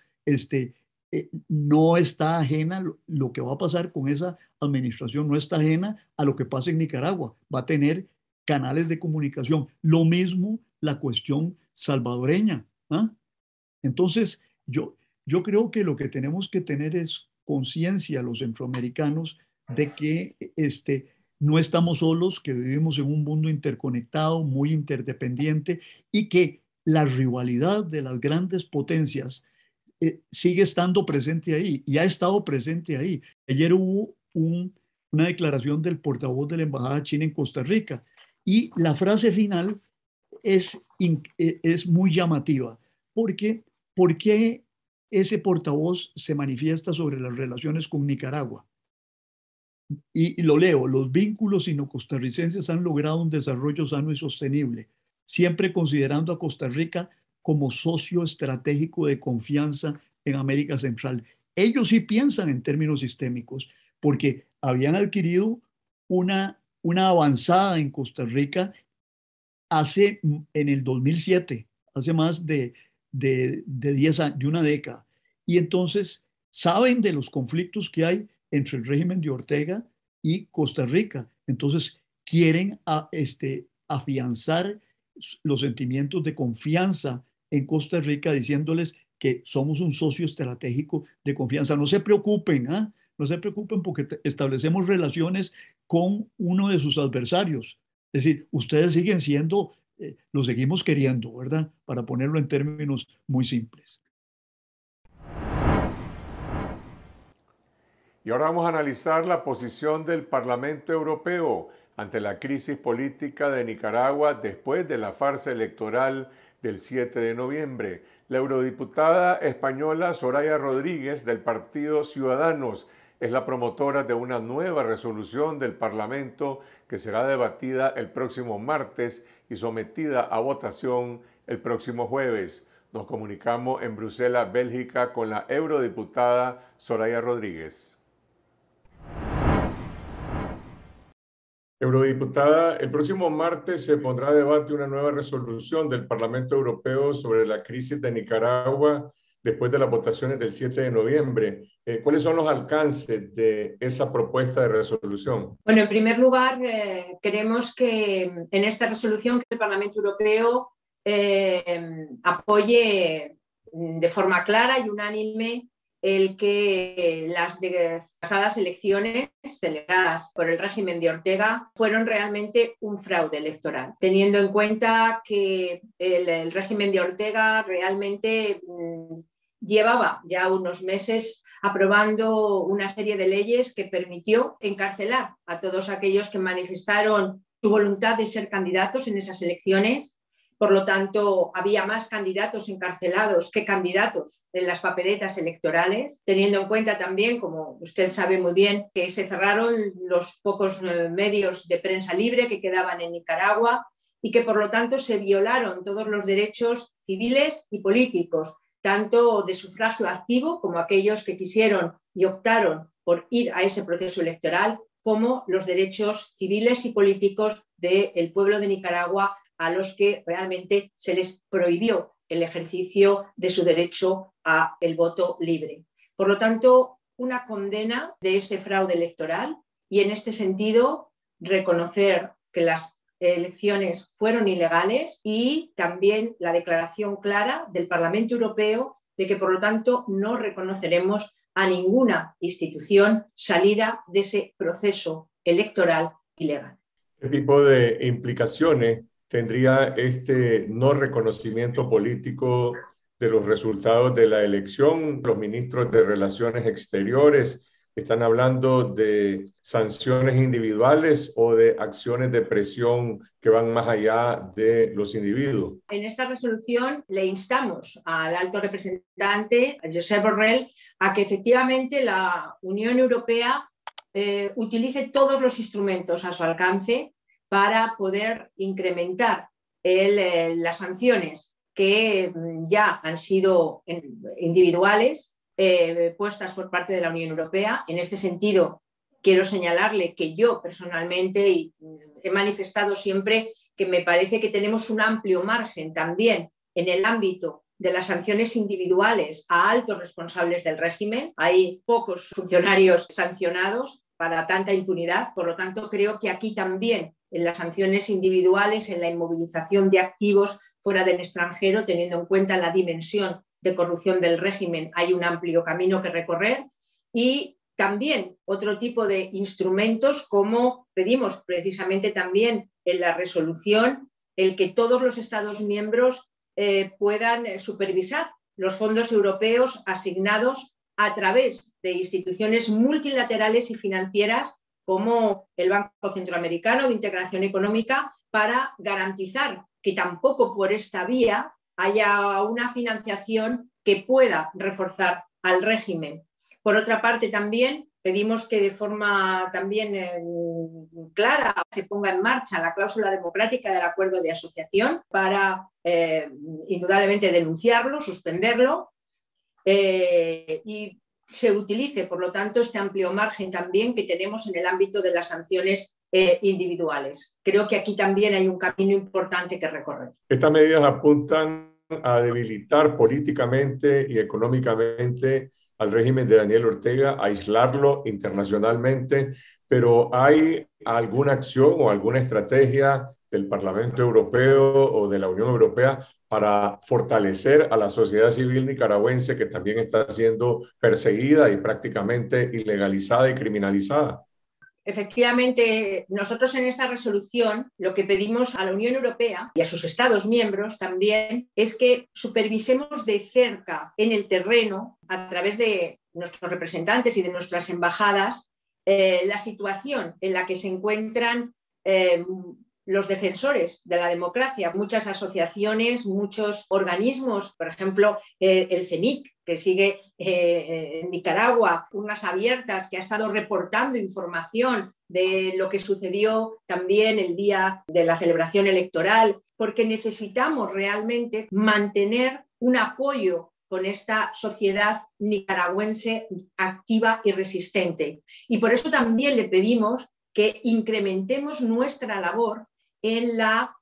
no está ajena, lo que va a pasar con esa administración no está ajena a lo que pasa en Nicaragua, va a tener canales de comunicación. Lo mismo la cuestión salvadoreña, Entonces, yo creo que lo que tenemos que tener es conciencia los centroamericanos de que no estamos solos, que vivimos en un mundo interconectado, muy interdependiente, y que la rivalidad de las grandes potencias sigue estando presente ahí y ha estado presente ahí. Ayer hubo una declaración del portavoz de la Embajada China en Costa Rica y la frase final es muy llamativa. ¿Por qué ese portavoz se manifiesta sobre las relaciones con Nicaragua? Y lo leo: los vínculos sino-costarricenses han logrado un desarrollo sano y sostenible, siempre considerando a Costa Rica como socio estratégico de confianza en América Central. Ellos sí piensan en términos sistémicos, porque habían adquirido una avanzada en Costa Rica en el 2007, hace más de 10 años, de una década. Y entonces saben de los conflictos que hay entre el régimen de Ortega y Costa Rica. Entonces, quieren afianzar los sentimientos de confianza en Costa Rica, diciéndoles que somos un socio estratégico de confianza. No se preocupen, no se preocupen porque establecemos relaciones con uno de sus adversarios. Es decir, ustedes siguen siendo, los seguimos queriendo, ¿verdad? Para ponerlo en términos muy simples. Y ahora vamos a analizar la posición del Parlamento Europeo ante la crisis política de Nicaragua después de la farsa electoral del 7 de noviembre. La eurodiputada española Soraya Rodríguez del Partido Ciudadanos es la promotora de una nueva resolución del Parlamento que será debatida el próximo martes y sometida a votación el próximo jueves. Nos comunicamos en Bruselas, Bélgica, con la eurodiputada Soraya Rodríguez. Eurodiputada, el próximo martes se pondrá a debate una nueva resolución del Parlamento Europeo sobre la crisis de Nicaragua después de las votaciones del 7 de noviembre. ¿Cuáles son los alcances de esa propuesta de resolución? Bueno, en primer lugar, queremos que en esta resolución que el Parlamento Europeo apoye de forma clara y unánime el que las pasadas elecciones celebradas por el régimen de Ortega fueron realmente un fraude electoral, teniendo en cuenta que el régimen de Ortega realmente llevaba ya unos meses aprobando una serie de leyes que permitió encarcelar a todos aquellos que manifestaron su voluntad de ser candidatos en esas elecciones. Por lo tanto, había más candidatos encarcelados que candidatos en las papeletas electorales, teniendo en cuenta también, como usted sabe muy bien, que se cerraron los pocos medios de prensa libre que quedaban en Nicaragua y que, por lo tanto, se violaron todos los derechos civiles y políticos, tanto de sufragio activo como aquellos que quisieron y optaron por ir a ese proceso electoral, como los derechos civiles y políticos del pueblo de Nicaragua, a los que realmente se les prohibió el ejercicio de su derecho al voto libre. Por lo tanto, una condena de ese fraude electoral y, en este sentido, reconocer que las elecciones fueron ilegales y también la declaración clara del Parlamento Europeo de que, por lo tanto, no reconoceremos a ninguna institución salida de ese proceso electoral ilegal. ¿Qué tipo de implicaciones tendría este no reconocimiento político de los resultados de la elección? Los ministros de Relaciones Exteriores están hablando de sanciones individuales o de acciones de presión que van más allá de los individuos. En esta resolución le instamos al alto representante, a Josep Borrell, a que efectivamente la Unión Europea utilice todos los instrumentos a su alcance para poder incrementar las sanciones que ya han sido individuales puestas por parte de la Unión Europea. En este sentido, quiero señalarle que yo personalmente he manifestado siempre que me parece que tenemos un amplio margen también en el ámbito de las sanciones individuales a altos responsables del régimen. Hay pocos funcionarios sancionados para tanta impunidad, por lo tanto creo que aquí también en las sanciones individuales, en la inmovilización de activos fuera del extranjero, teniendo en cuenta la dimensión de corrupción del régimen, hay un amplio camino que recorrer. Y también otro tipo de instrumentos, como pedimos precisamente también en la resolución, el que todos los Estados miembros puedan supervisar los fondos europeos asignados a través de instituciones multilaterales y financieras como el Banco Centroamericano de Integración Económica, para garantizar que tampoco por esta vía haya una financiación que pueda reforzar al régimen. Por otra parte, también pedimos que de forma también clara se ponga en marcha la cláusula democrática del acuerdo de asociación para indudablemente denunciarlo, suspenderlo y se utilice, por lo tanto, este amplio margen también que tenemos en el ámbito de las sanciones individuales. Creo que aquí también hay un camino importante que recorrer. Estas medidas apuntan a debilitar políticamente y económicamente al régimen de Daniel Ortega, aislarlo internacionalmente, pero ¿hay alguna acción o alguna estrategia del Parlamento Europeo o de la Unión Europea para fortalecer a la sociedad civil nicaragüense, que también está siendo perseguida y prácticamente ilegalizada y criminalizada? Efectivamente, nosotros en esa resolución lo que pedimos a la Unión Europea y a sus Estados miembros también es que supervisemos de cerca en el terreno, a través de nuestros representantes y de nuestras embajadas, la situación en la que se encuentran los defensores de la democracia, muchas asociaciones, muchos organismos, por ejemplo, el CENIC, que sigue en Nicaragua, Urnas Abiertas, que ha estado reportando información de lo que sucedió también el día de la celebración electoral, porque necesitamos realmente mantener un apoyo con esta sociedad nicaragüense activa y resistente. Y por eso también le pedimos que incrementemos nuestra labor en la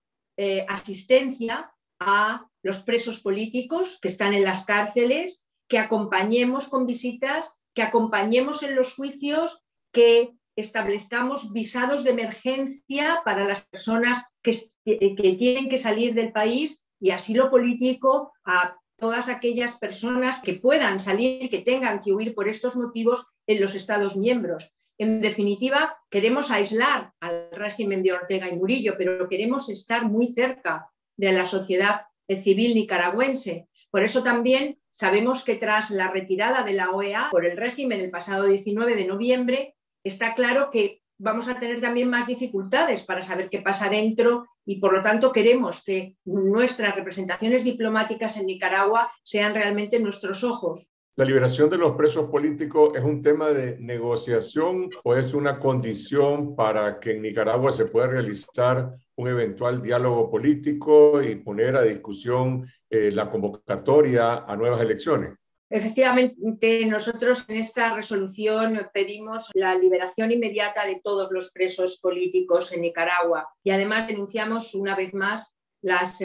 asistencia a los presos políticos que están en las cárceles, que acompañemos con visitas, que acompañemos en los juicios, que establezcamos visados de emergencia para las personas que tienen que salir del país, y asilo político a todas aquellas personas que puedan salir, que tengan que huir por estos motivos en los Estados miembros. En definitiva, queremos aislar al régimen de Ortega y Murillo, pero queremos estar muy cerca de la sociedad civil nicaragüense. Por eso también sabemos que tras la retirada de la OEA por el régimen el pasado 19 de noviembre, está claro que vamos a tener también más dificultades para saber qué pasa dentro, y por lo tanto queremos que nuestras representaciones diplomáticas en Nicaragua sean realmente nuestros ojos. ¿La liberación de los presos políticos es un tema de negociación o es una condición para que en Nicaragua se pueda realizar un eventual diálogo político y poner a discusión la convocatoria a nuevas elecciones? Efectivamente, nosotros en esta resolución pedimos la liberación inmediata de todos los presos políticos en Nicaragua, y además denunciamos una vez más las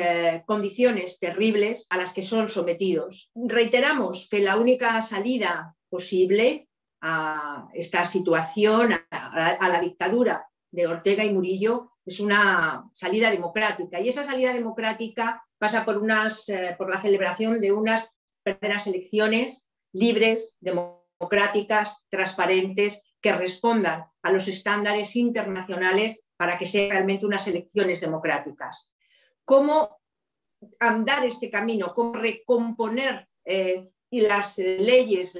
condiciones terribles a las que son sometidos. Reiteramos que la única salida posible a esta situación, a la dictadura de Ortega y Murillo, es una salida democrática, y esa salida democrática pasa por la celebración de unas verdaderas elecciones libres, democráticas, transparentes, que respondan a los estándares internacionales para que sean realmente unas elecciones democráticas. Cómo andar este camino, cómo recomponer las leyes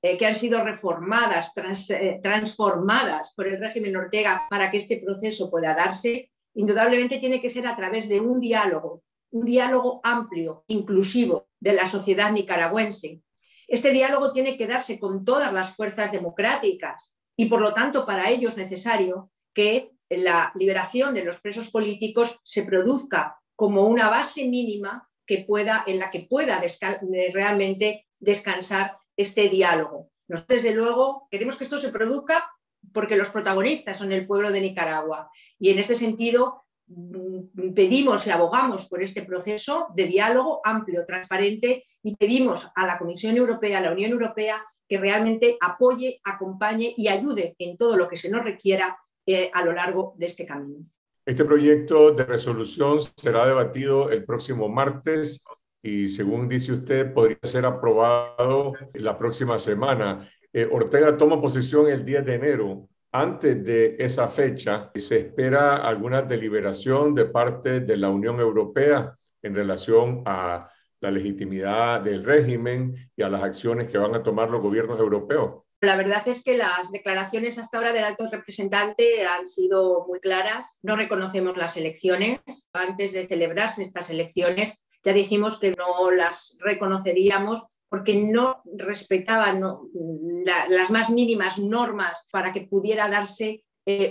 que han sido reformadas, transformadas por el régimen Ortega para que este proceso pueda darse, indudablemente tiene que ser a través de un diálogo amplio, inclusivo, de la sociedad nicaragüense. Este diálogo tiene que darse con todas las fuerzas democráticas, y por lo tanto para ello es necesario que la liberación de los presos políticos se produzca como una base mínima en la que pueda realmente descansar este diálogo. Nosotros, desde luego, queremos que esto se produzca porque los protagonistas son el pueblo de Nicaragua, y en este sentido pedimos y abogamos por este proceso de diálogo amplio, transparente, y pedimos a la Comisión Europea, a la Unión Europea, que realmente apoye, acompañe y ayude en todo lo que se nos requiera a lo largo de este camino. Este proyecto de resolución será debatido el próximo martes y, según dice usted, podría ser aprobado la próxima semana. Ortega toma posesión el 10 de enero. Antes de esa fecha, ¿se espera alguna deliberación de parte de la Unión Europea en relación a la legitimidad del régimen y a las acciones que van a tomar los gobiernos europeos? La verdad es que las declaraciones hasta ahora del alto representante han sido muy claras. No reconocemos las elecciones. Antes de celebrarse estas elecciones ya dijimos que no las reconoceríamos porque no respetaban las más mínimas normas para que pudiera darse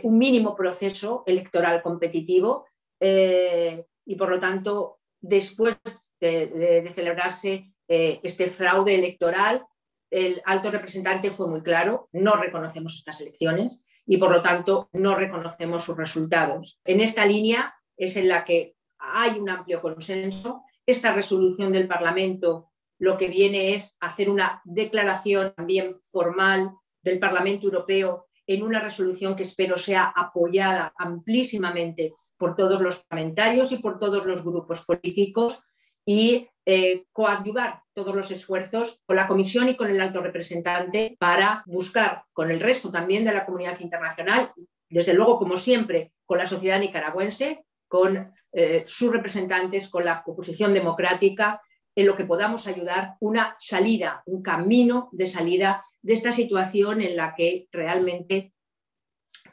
un mínimo proceso electoral competitivo y, por lo tanto, después de celebrarse este fraude electoral, el alto representante fue muy claro: no reconocemos estas elecciones y, por lo tanto, no reconocemos sus resultados. En esta línea es en la que hay un amplio consenso. Esta resolución del Parlamento lo que viene es hacer una declaración también formal del Parlamento Europeo en una resolución que espero sea apoyada amplísimamente por todos los parlamentarios y por todos los grupos políticos y coadyuvar todos los esfuerzos con la Comisión y con el alto representante para buscar con el resto también de la comunidad internacional, desde luego como siempre con la sociedad nicaragüense, con sus representantes, con la oposición democrática, en lo que podamos ayudar una salida, un camino de salida de esta situación en la que realmente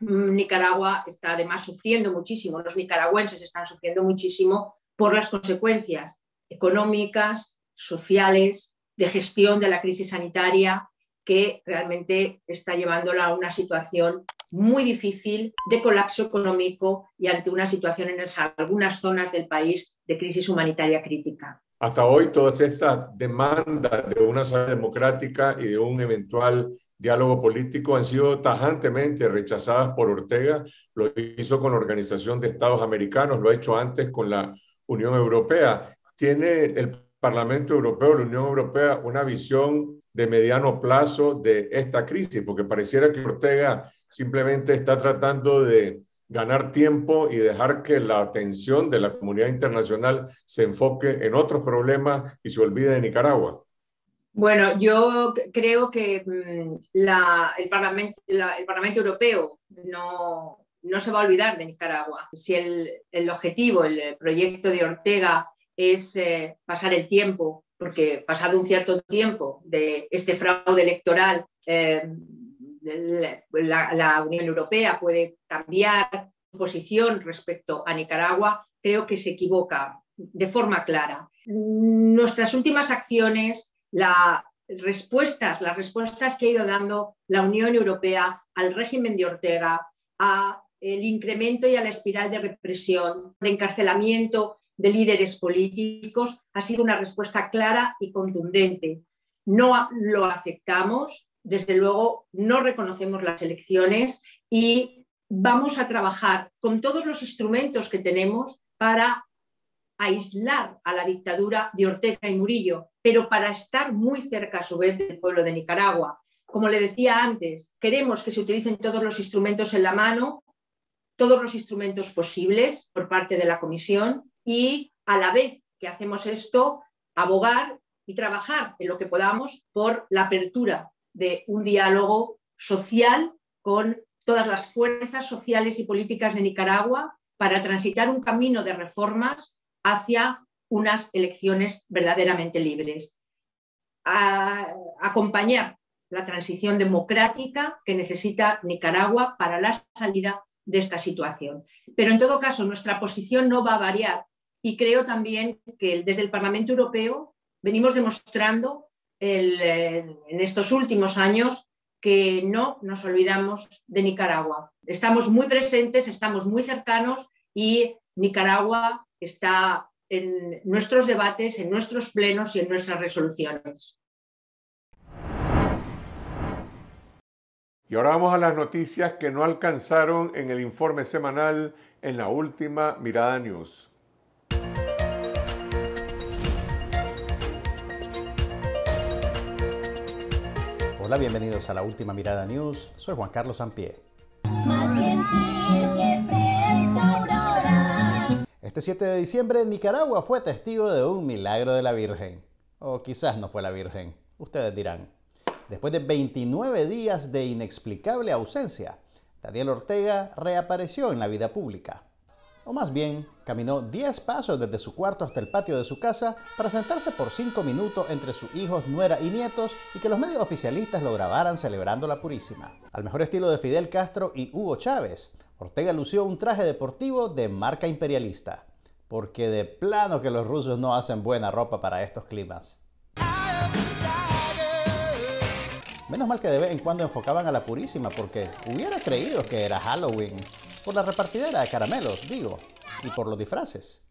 Nicaragua está además sufriendo muchísimo, los nicaragüenses están sufriendo muchísimo por las consecuencias económicas, sociales, de gestión de la crisis sanitaria que realmente está llevándola a una situación muy difícil de colapso económico y ante una situación en algunas zonas del país de crisis humanitaria crítica. Hasta hoy todas estas demandas de una salida democrática y de un eventual diálogo político han sido tajantemente rechazadas por Ortega. Lo hizo con la Organización de Estados Americanos, lo ha hecho antes con la Unión Europea. ¿Tiene el Parlamento Europeo, la Unión Europea, una visión de mediano plazo de esta crisis? Porque pareciera que Ortega simplemente está tratando de ganar tiempo y dejar que la atención de la comunidad internacional se enfoque en otros problemas y se olvide de Nicaragua. Bueno, yo creo que el Parlamento Europeo no se va a olvidar de Nicaragua. Si el objetivo, el proyecto de Ortega es pasar el tiempo, porque pasado un cierto tiempo de este fraude electoral, la Unión Europea puede cambiar su posición respecto a Nicaragua, creo que se equivoca de forma clara. Nuestras últimas acciones, las respuestas que ha ido dando la Unión Europea al régimen de Ortega, al incremento y a la espiral de represión, de encarcelamiento de líderes políticos, ha sido una respuesta clara y contundente. No lo aceptamos. Desde luego, no reconocemos las elecciones y vamos a trabajar con todos los instrumentos que tenemos para aislar a la dictadura de Ortega y Murillo, pero para estar muy cerca a su vez del pueblo de Nicaragua. Como le decía antes, queremos que se utilicen todos los instrumentos en la mano, todos los instrumentos posibles por parte de la Comisión y a la vez que hacemos esto, abogar y trabajar en lo que podamos por la apertura de un diálogo social con todas las fuerzas sociales y políticas de Nicaragua para transitar un camino de reformas hacia unas elecciones verdaderamente libres. Acompañar la transición democrática que necesita Nicaragua para la salida de esta situación. Pero en todo caso, nuestra posición no va a variar y creo también que desde el Parlamento Europeo venimos demostrando en estos últimos años que no nos olvidamos de Nicaragua. Estamos muy presentes, estamos muy cercanos y Nicaragua está en nuestros debates, en nuestros plenos y en nuestras resoluciones. Y ahora vamos a las noticias que no alcanzaron en el informe semanal en la última Mirada News. Hola, bienvenidos a La Última Mirada News. Soy Juan Carlos Sampié. Este 7 de diciembre, Nicaragua fue testigo de un milagro de la Virgen. O quizás no fue la Virgen, ustedes dirán. Después de 29 días de inexplicable ausencia, Daniel Ortega reapareció en la vida pública. O más bien, caminó 10 pasos desde su cuarto hasta el patio de su casa para sentarse por 5 minutos entre sus hijos, nuera y nietos y que los medios oficialistas lo grabaran celebrando la Purísima. Al mejor estilo de Fidel Castro y Hugo Chávez, Ortega lució un traje deportivo de marca imperialista, porque de plano que los rusos no hacen buena ropa para estos climas. Menos mal que de vez en cuando enfocaban a la Purísima porque hubiera creído que era Halloween. Por la repartidera de caramelos, digo, y por los disfraces.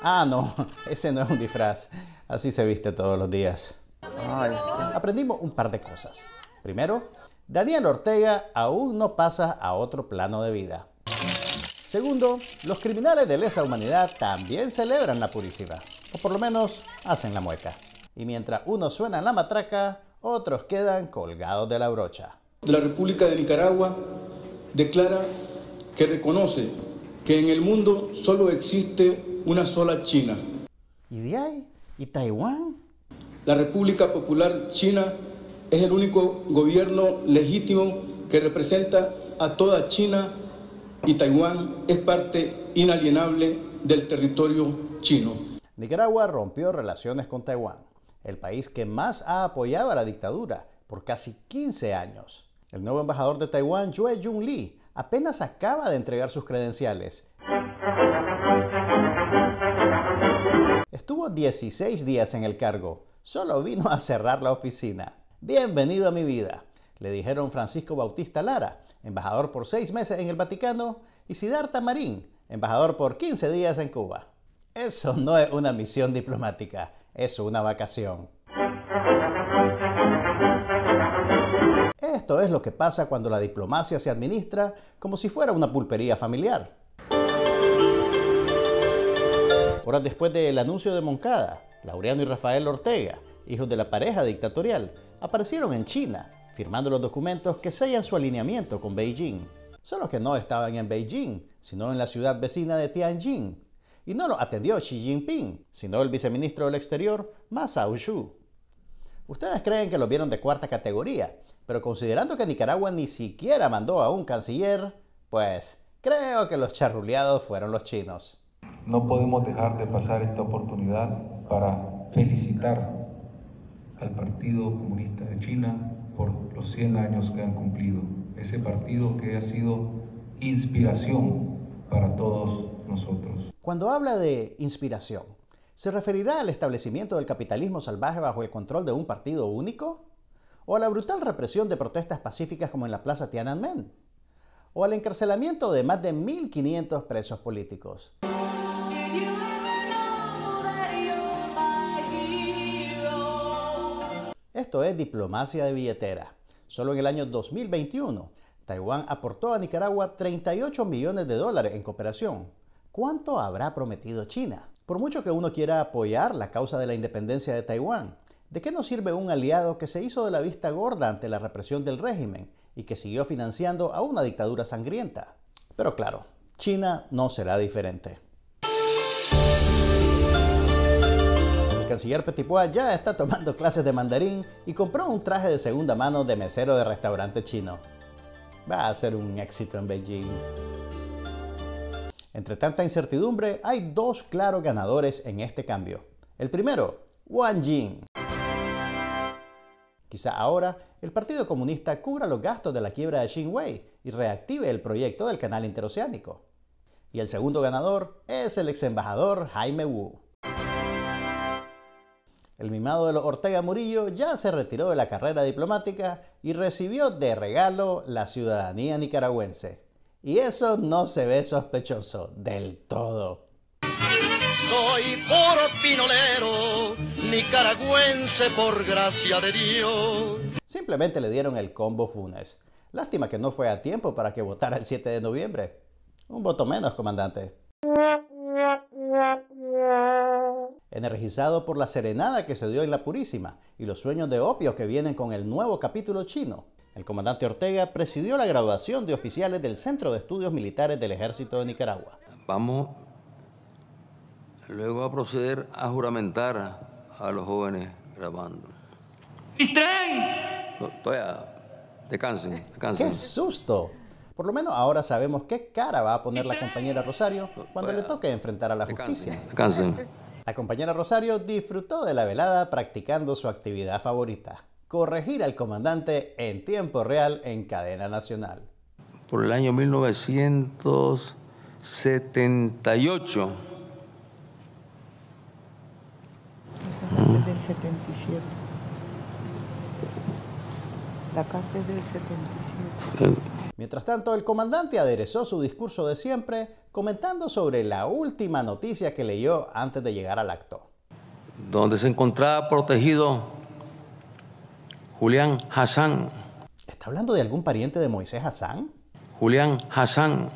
Ah, no, ese no es un disfraz. Así se viste todos los días. Ay. Aprendimos un par de cosas. Primero, Daniel Ortega aún no pasa a otro plano de vida. Segundo, los criminales de lesa humanidad también celebran la Purísima. o por lo menos hacen la mueca. Y mientras unos suenan la matraca, otros quedan colgados de la brocha. La República de Nicaragua declara que reconoce que en el mundo solo existe una sola China. ¿Y de ahí? ¿Y Taiwán? La República Popular China es el único gobierno legítimo que representa a toda China y Taiwán es parte inalienable del territorio chino. Nicaragua rompió relaciones con Taiwán, el país que más ha apoyado a la dictadura por casi 15 años. El nuevo embajador de Taiwán, Yue Jun Lee, apenas acaba de entregar sus credenciales. Estuvo 16 días en el cargo, solo vino a cerrar la oficina. Bienvenido a mi vida, le dijeron Francisco Bautista Lara, embajador por 6 meses en el Vaticano, y Siddhartha Marín, embajador por 15 días en Cuba. Eso no es una misión diplomática, es una vacación. Esto es lo que pasa cuando la diplomacia se administra como si fuera una pulpería familiar. Horas después del anuncio de Moncada, Laureano y Rafael Ortega, hijos de la pareja dictatorial, aparecieron en China, firmando los documentos que sellan su alineamiento con Beijing. Solo que no estaban en Beijing, sino en la ciudad vecina de Tianjin. Y no lo atendió Xi Jinping, sino el viceministro del Exterior, Ma Zhaoxu. Ustedes creen que lo vieron de cuarta categoría, pero considerando que Nicaragua ni siquiera mandó a un canciller, pues creo que los charruleados fueron los chinos. No podemos dejar de pasar esta oportunidad para felicitar al Partido Comunista de China por los 100 años que han cumplido. Ese partido que ha sido inspiración para todos nosotros. Cuando habla de inspiración, ¿se referirá al establecimiento del capitalismo salvaje bajo el control de un partido único? ¿O a la brutal represión de protestas pacíficas como en la plaza Tiananmen? ¿O al encarcelamiento de más de 1.500 presos políticos? Esto es diplomacia de billetera. Solo en el año 2021, Taiwán aportó a Nicaragua $38 millones en cooperación. ¿Cuánto habrá prometido China? Por mucho que uno quiera apoyar la causa de la independencia de Taiwán, ¿de qué nos sirve un aliado que se hizo de la vista gorda ante la represión del régimen y que siguió financiando a una dictadura sangrienta? Pero claro, China no será diferente. El canciller Petipoa ya está tomando clases de mandarín y compró un traje de segunda mano de mesero de restaurante chino. Va a ser un éxito en Beijing. Entre tanta incertidumbre, hay dos claros ganadores en este cambio. El primero, Wang Jing. Quizá ahora el Partido Comunista cubra los gastos de la quiebra de Xing Wei y reactive el proyecto del canal interoceánico. Y el segundo ganador es el exembajador Jaime Wu. El mimado de los Ortega Murillo ya se retiró de la carrera diplomática y recibió de regalo la ciudadanía nicaragüense. Y eso no se ve sospechoso del todo. Soy puro pinolero, nicaragüense por gracia de Dios. Simplemente le dieron el combo Funes. Lástima que no fue a tiempo para que votara el 7 de noviembre. Un voto menos, comandante. Energizado por la serenada que se dio en La Purísima y los sueños de opio que vienen con el nuevo capítulo chino, el comandante Ortega presidió la graduación de oficiales del Centro de Estudios Militares del Ejército de Nicaragua. Vamos luego a proceder a juramentar a los jóvenes graduando. ¡Distren! No, todavía, descansen. ¡Qué susto! Por lo menos ahora sabemos qué cara va a poner la compañera Rosario cuando le toque enfrentar a la justicia. Descansen. La compañera Rosario disfrutó de la velada practicando su actividad favorita: corregir al comandante en tiempo real en cadena nacional. Por el año 1978. Esa carta es del 77. La carta es del 77. Mientras tanto, el comandante aderezó su discurso de siempre comentando sobre la última noticia que leyó antes de llegar al acto. Donde se encontraba protegido Julián Hassan. ¿Está hablando de algún pariente de Moisés Hassan? Julián Hassan.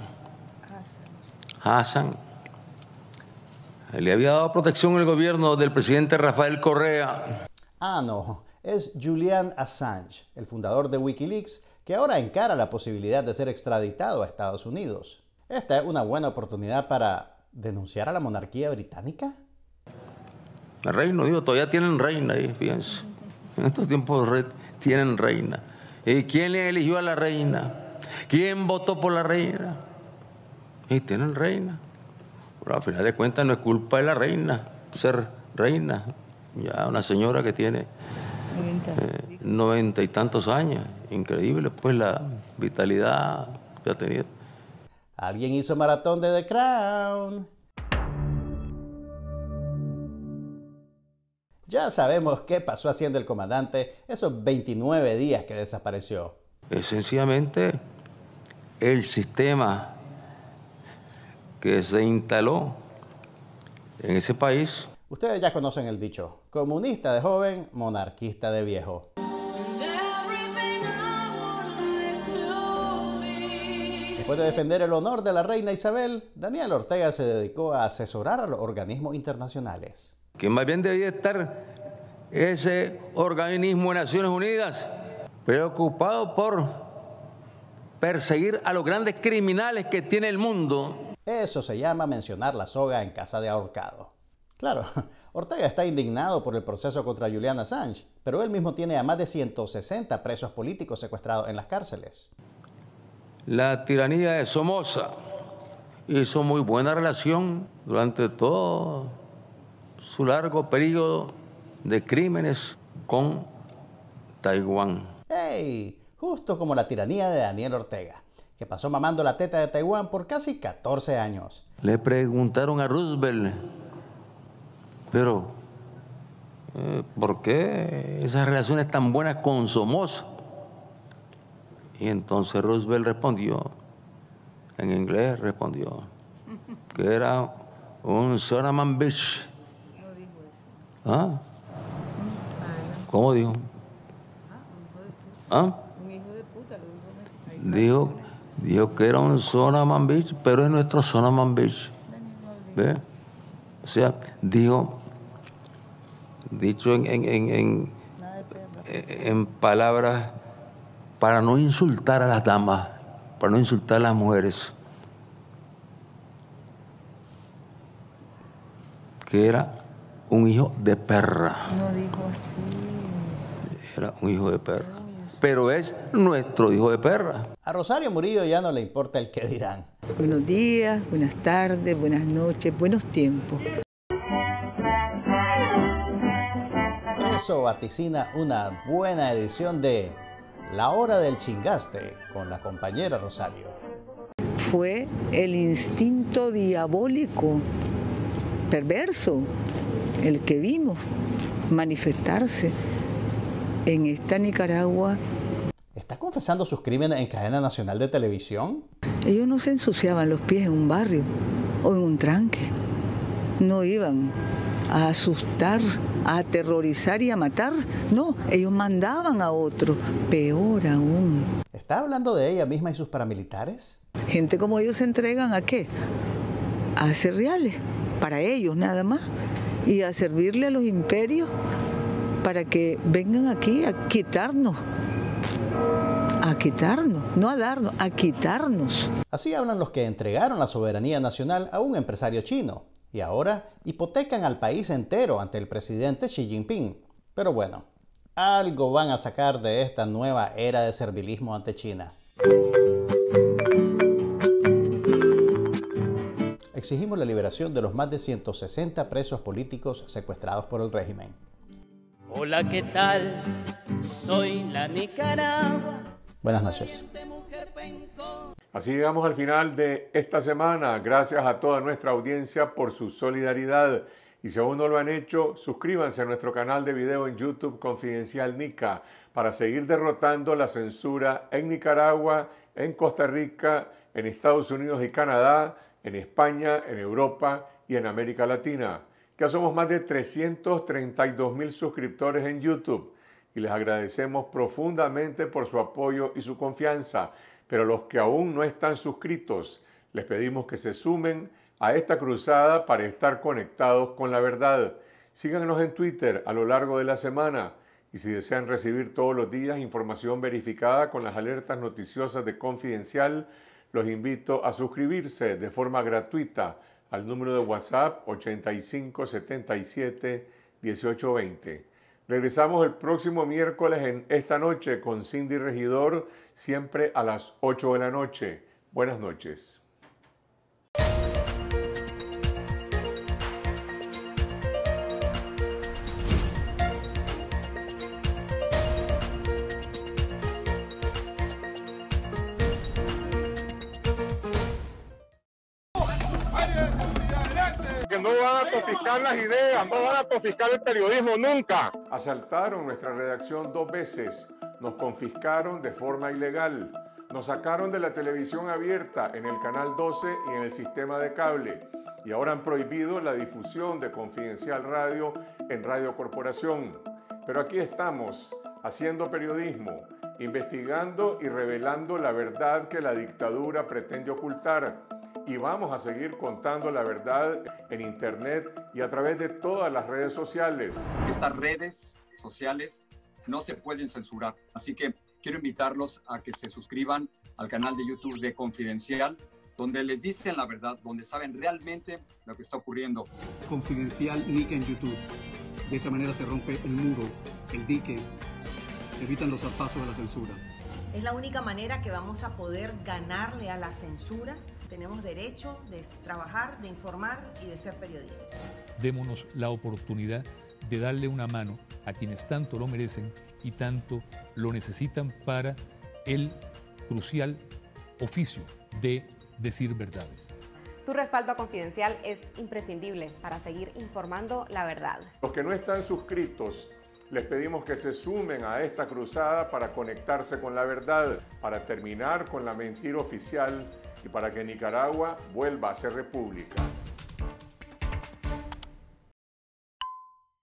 Le había dado protección el gobierno del presidente Rafael Correa. Ah, no. Es Julian Assange, el fundador de WikiLeaks, que ahora encara la posibilidad de ser extraditado a Estados Unidos. Esta es una buena oportunidad para denunciar a la monarquía británica. El reino, digo, todavía tienen reina ahí, fíjense. En estos tiempos tienen reina. ¿Y quién le eligió a la reina? ¿Quién votó por la reina? Y tienen reina. Pero al final de cuentas no es culpa de la reina ser reina. Ya una señora que tiene 90 y tantos años. Increíble, pues, la vitalidad que ha tenido. Alguien hizo maratón de The Crown. Ya sabemos qué pasó haciendo el comandante esos 29 días que desapareció. Esencialmente, el sistema que se instaló en ese país. Ustedes ya conocen el dicho: comunista de joven, monarquista de viejo. Después de defender el honor de la reina Isabel, Daniel Ortega se dedicó a asesorar a los organismos internacionales. Que más bien debía estar ese organismo de Naciones Unidas preocupado por perseguir a los grandes criminales que tiene el mundo. Eso se llama mencionar la soga en casa de ahorcado. Claro, Ortega está indignado por el proceso contra Julian Assange, pero él mismo tiene a más de 160 presos políticos secuestrados en las cárceles. La tiranía de Somoza hizo muy buena relación durante todo su largo periodo de crímenes con Taiwán. ¡Ey! Justo como la tiranía de Daniel Ortega, que pasó mamando la teta de Taiwán por casi 14 años. Le preguntaron a Roosevelt, pero ¿por qué esas relaciones tan buenas con Somoza? Y entonces Roosevelt respondió, en inglés respondió, que era un son of a bitch. ¿Ah? ¿Cómo dijo? ¿Ah? Un hijo de puta. Dijo que era un son of a bitch, pero es nuestro son of a bitch. ¿Ve? O sea, dijo, dicho en palabras para no insultar a las damas, para no insultar a las mujeres, que era un hijo de perra. No dijo así. Era un hijo de perra. Pero es nuestro hijo de perra. A Rosario Murillo ya no le importa el qué dirán. Buenos días, buenas tardes, buenas noches, buenos tiempos. Eso vaticina una buena edición de La Hora del Chingaste con la compañera Rosario. Fue el instinto diabólico, perverso, el que vimos manifestarse en esta Nicaragua. ¿Está confesando sus crímenes en cadena nacional de televisión? Ellos no se ensuciaban los pies en un barrio o en un tranque. No iban a asustar, a aterrorizar y a matar. No, ellos mandaban a otros, peor aún. ¿Está hablando de ella misma y sus paramilitares? Gente como ellos se entregan ¿a qué? A hacer reales, para ellos nada más. Y a servirle a los imperios para que vengan aquí a quitarnos, no a darnos, a quitarnos. Así hablan los que entregaron la soberanía nacional a un empresario chino y ahora hipotecan al país entero ante el presidente Xi Jinping. Pero bueno, algo van a sacar de esta nueva era de servilismo ante China. Exigimos la liberación de los más de 160 presos políticos secuestrados por el régimen. Hola, ¿qué tal? Soy la Nicaragua. Buenas noches. Así llegamos al final de esta semana. Gracias a toda nuestra audiencia por su solidaridad. Y si aún no lo han hecho, suscríbanse a nuestro canal de video en YouTube Confidencial Nica para seguir derrotando la censura en Nicaragua, en Costa Rica, en Estados Unidos y Canadá, en España, en Europa y en América Latina. Ya somos más de 332,000 suscriptores en YouTube y les agradecemos profundamente por su apoyo y su confianza. Pero los que aún no están suscritos, les pedimos que se sumen a esta cruzada para estar conectados con la verdad. Síganos en Twitter a lo largo de la semana y si desean recibir todos los días información verificada con las alertas noticiosas de Confidencial, los invito a suscribirse de forma gratuita al número de WhatsApp 8577-1820. Regresamos el próximo miércoles en Esta Noche con Cindy Regidor, siempre a las 8 de la noche. Buenas noches. Las ideas, no van a confiscar el periodismo nunca. Asaltaron nuestra redacción 2 veces, nos confiscaron de forma ilegal, nos sacaron de la televisión abierta en el canal 12 y en el sistema de cable y ahora han prohibido la difusión de Confidencial Radio en Radio Corporación. Pero aquí estamos, haciendo periodismo, investigando y revelando la verdad que la dictadura pretende ocultar. Y vamos a seguir contando la verdad en Internet y a través de todas las redes sociales. Estas redes sociales no se pueden censurar. Así que quiero invitarlos a que se suscriban al canal de YouTube de Confidencial, donde les dicen la verdad, donde saben realmente lo que está ocurriendo. Confidencial Nica en YouTube. De esa manera se rompe el muro, el dique, se evitan los zarpazos de la censura. Es la única manera que vamos a poder ganarle a la censura. Tenemos derecho de trabajar, de informar y de ser periodistas. Démonos la oportunidad de darle una mano a quienes tanto lo merecen y tanto lo necesitan para el crucial oficio de decir verdades. Tu respaldo a Confidencial es imprescindible para seguir informando la verdad. Los que no están suscritos, les pedimos que se sumen a esta cruzada para conectarse con la verdad, para terminar con la mentira oficial y para que Nicaragua vuelva a ser república.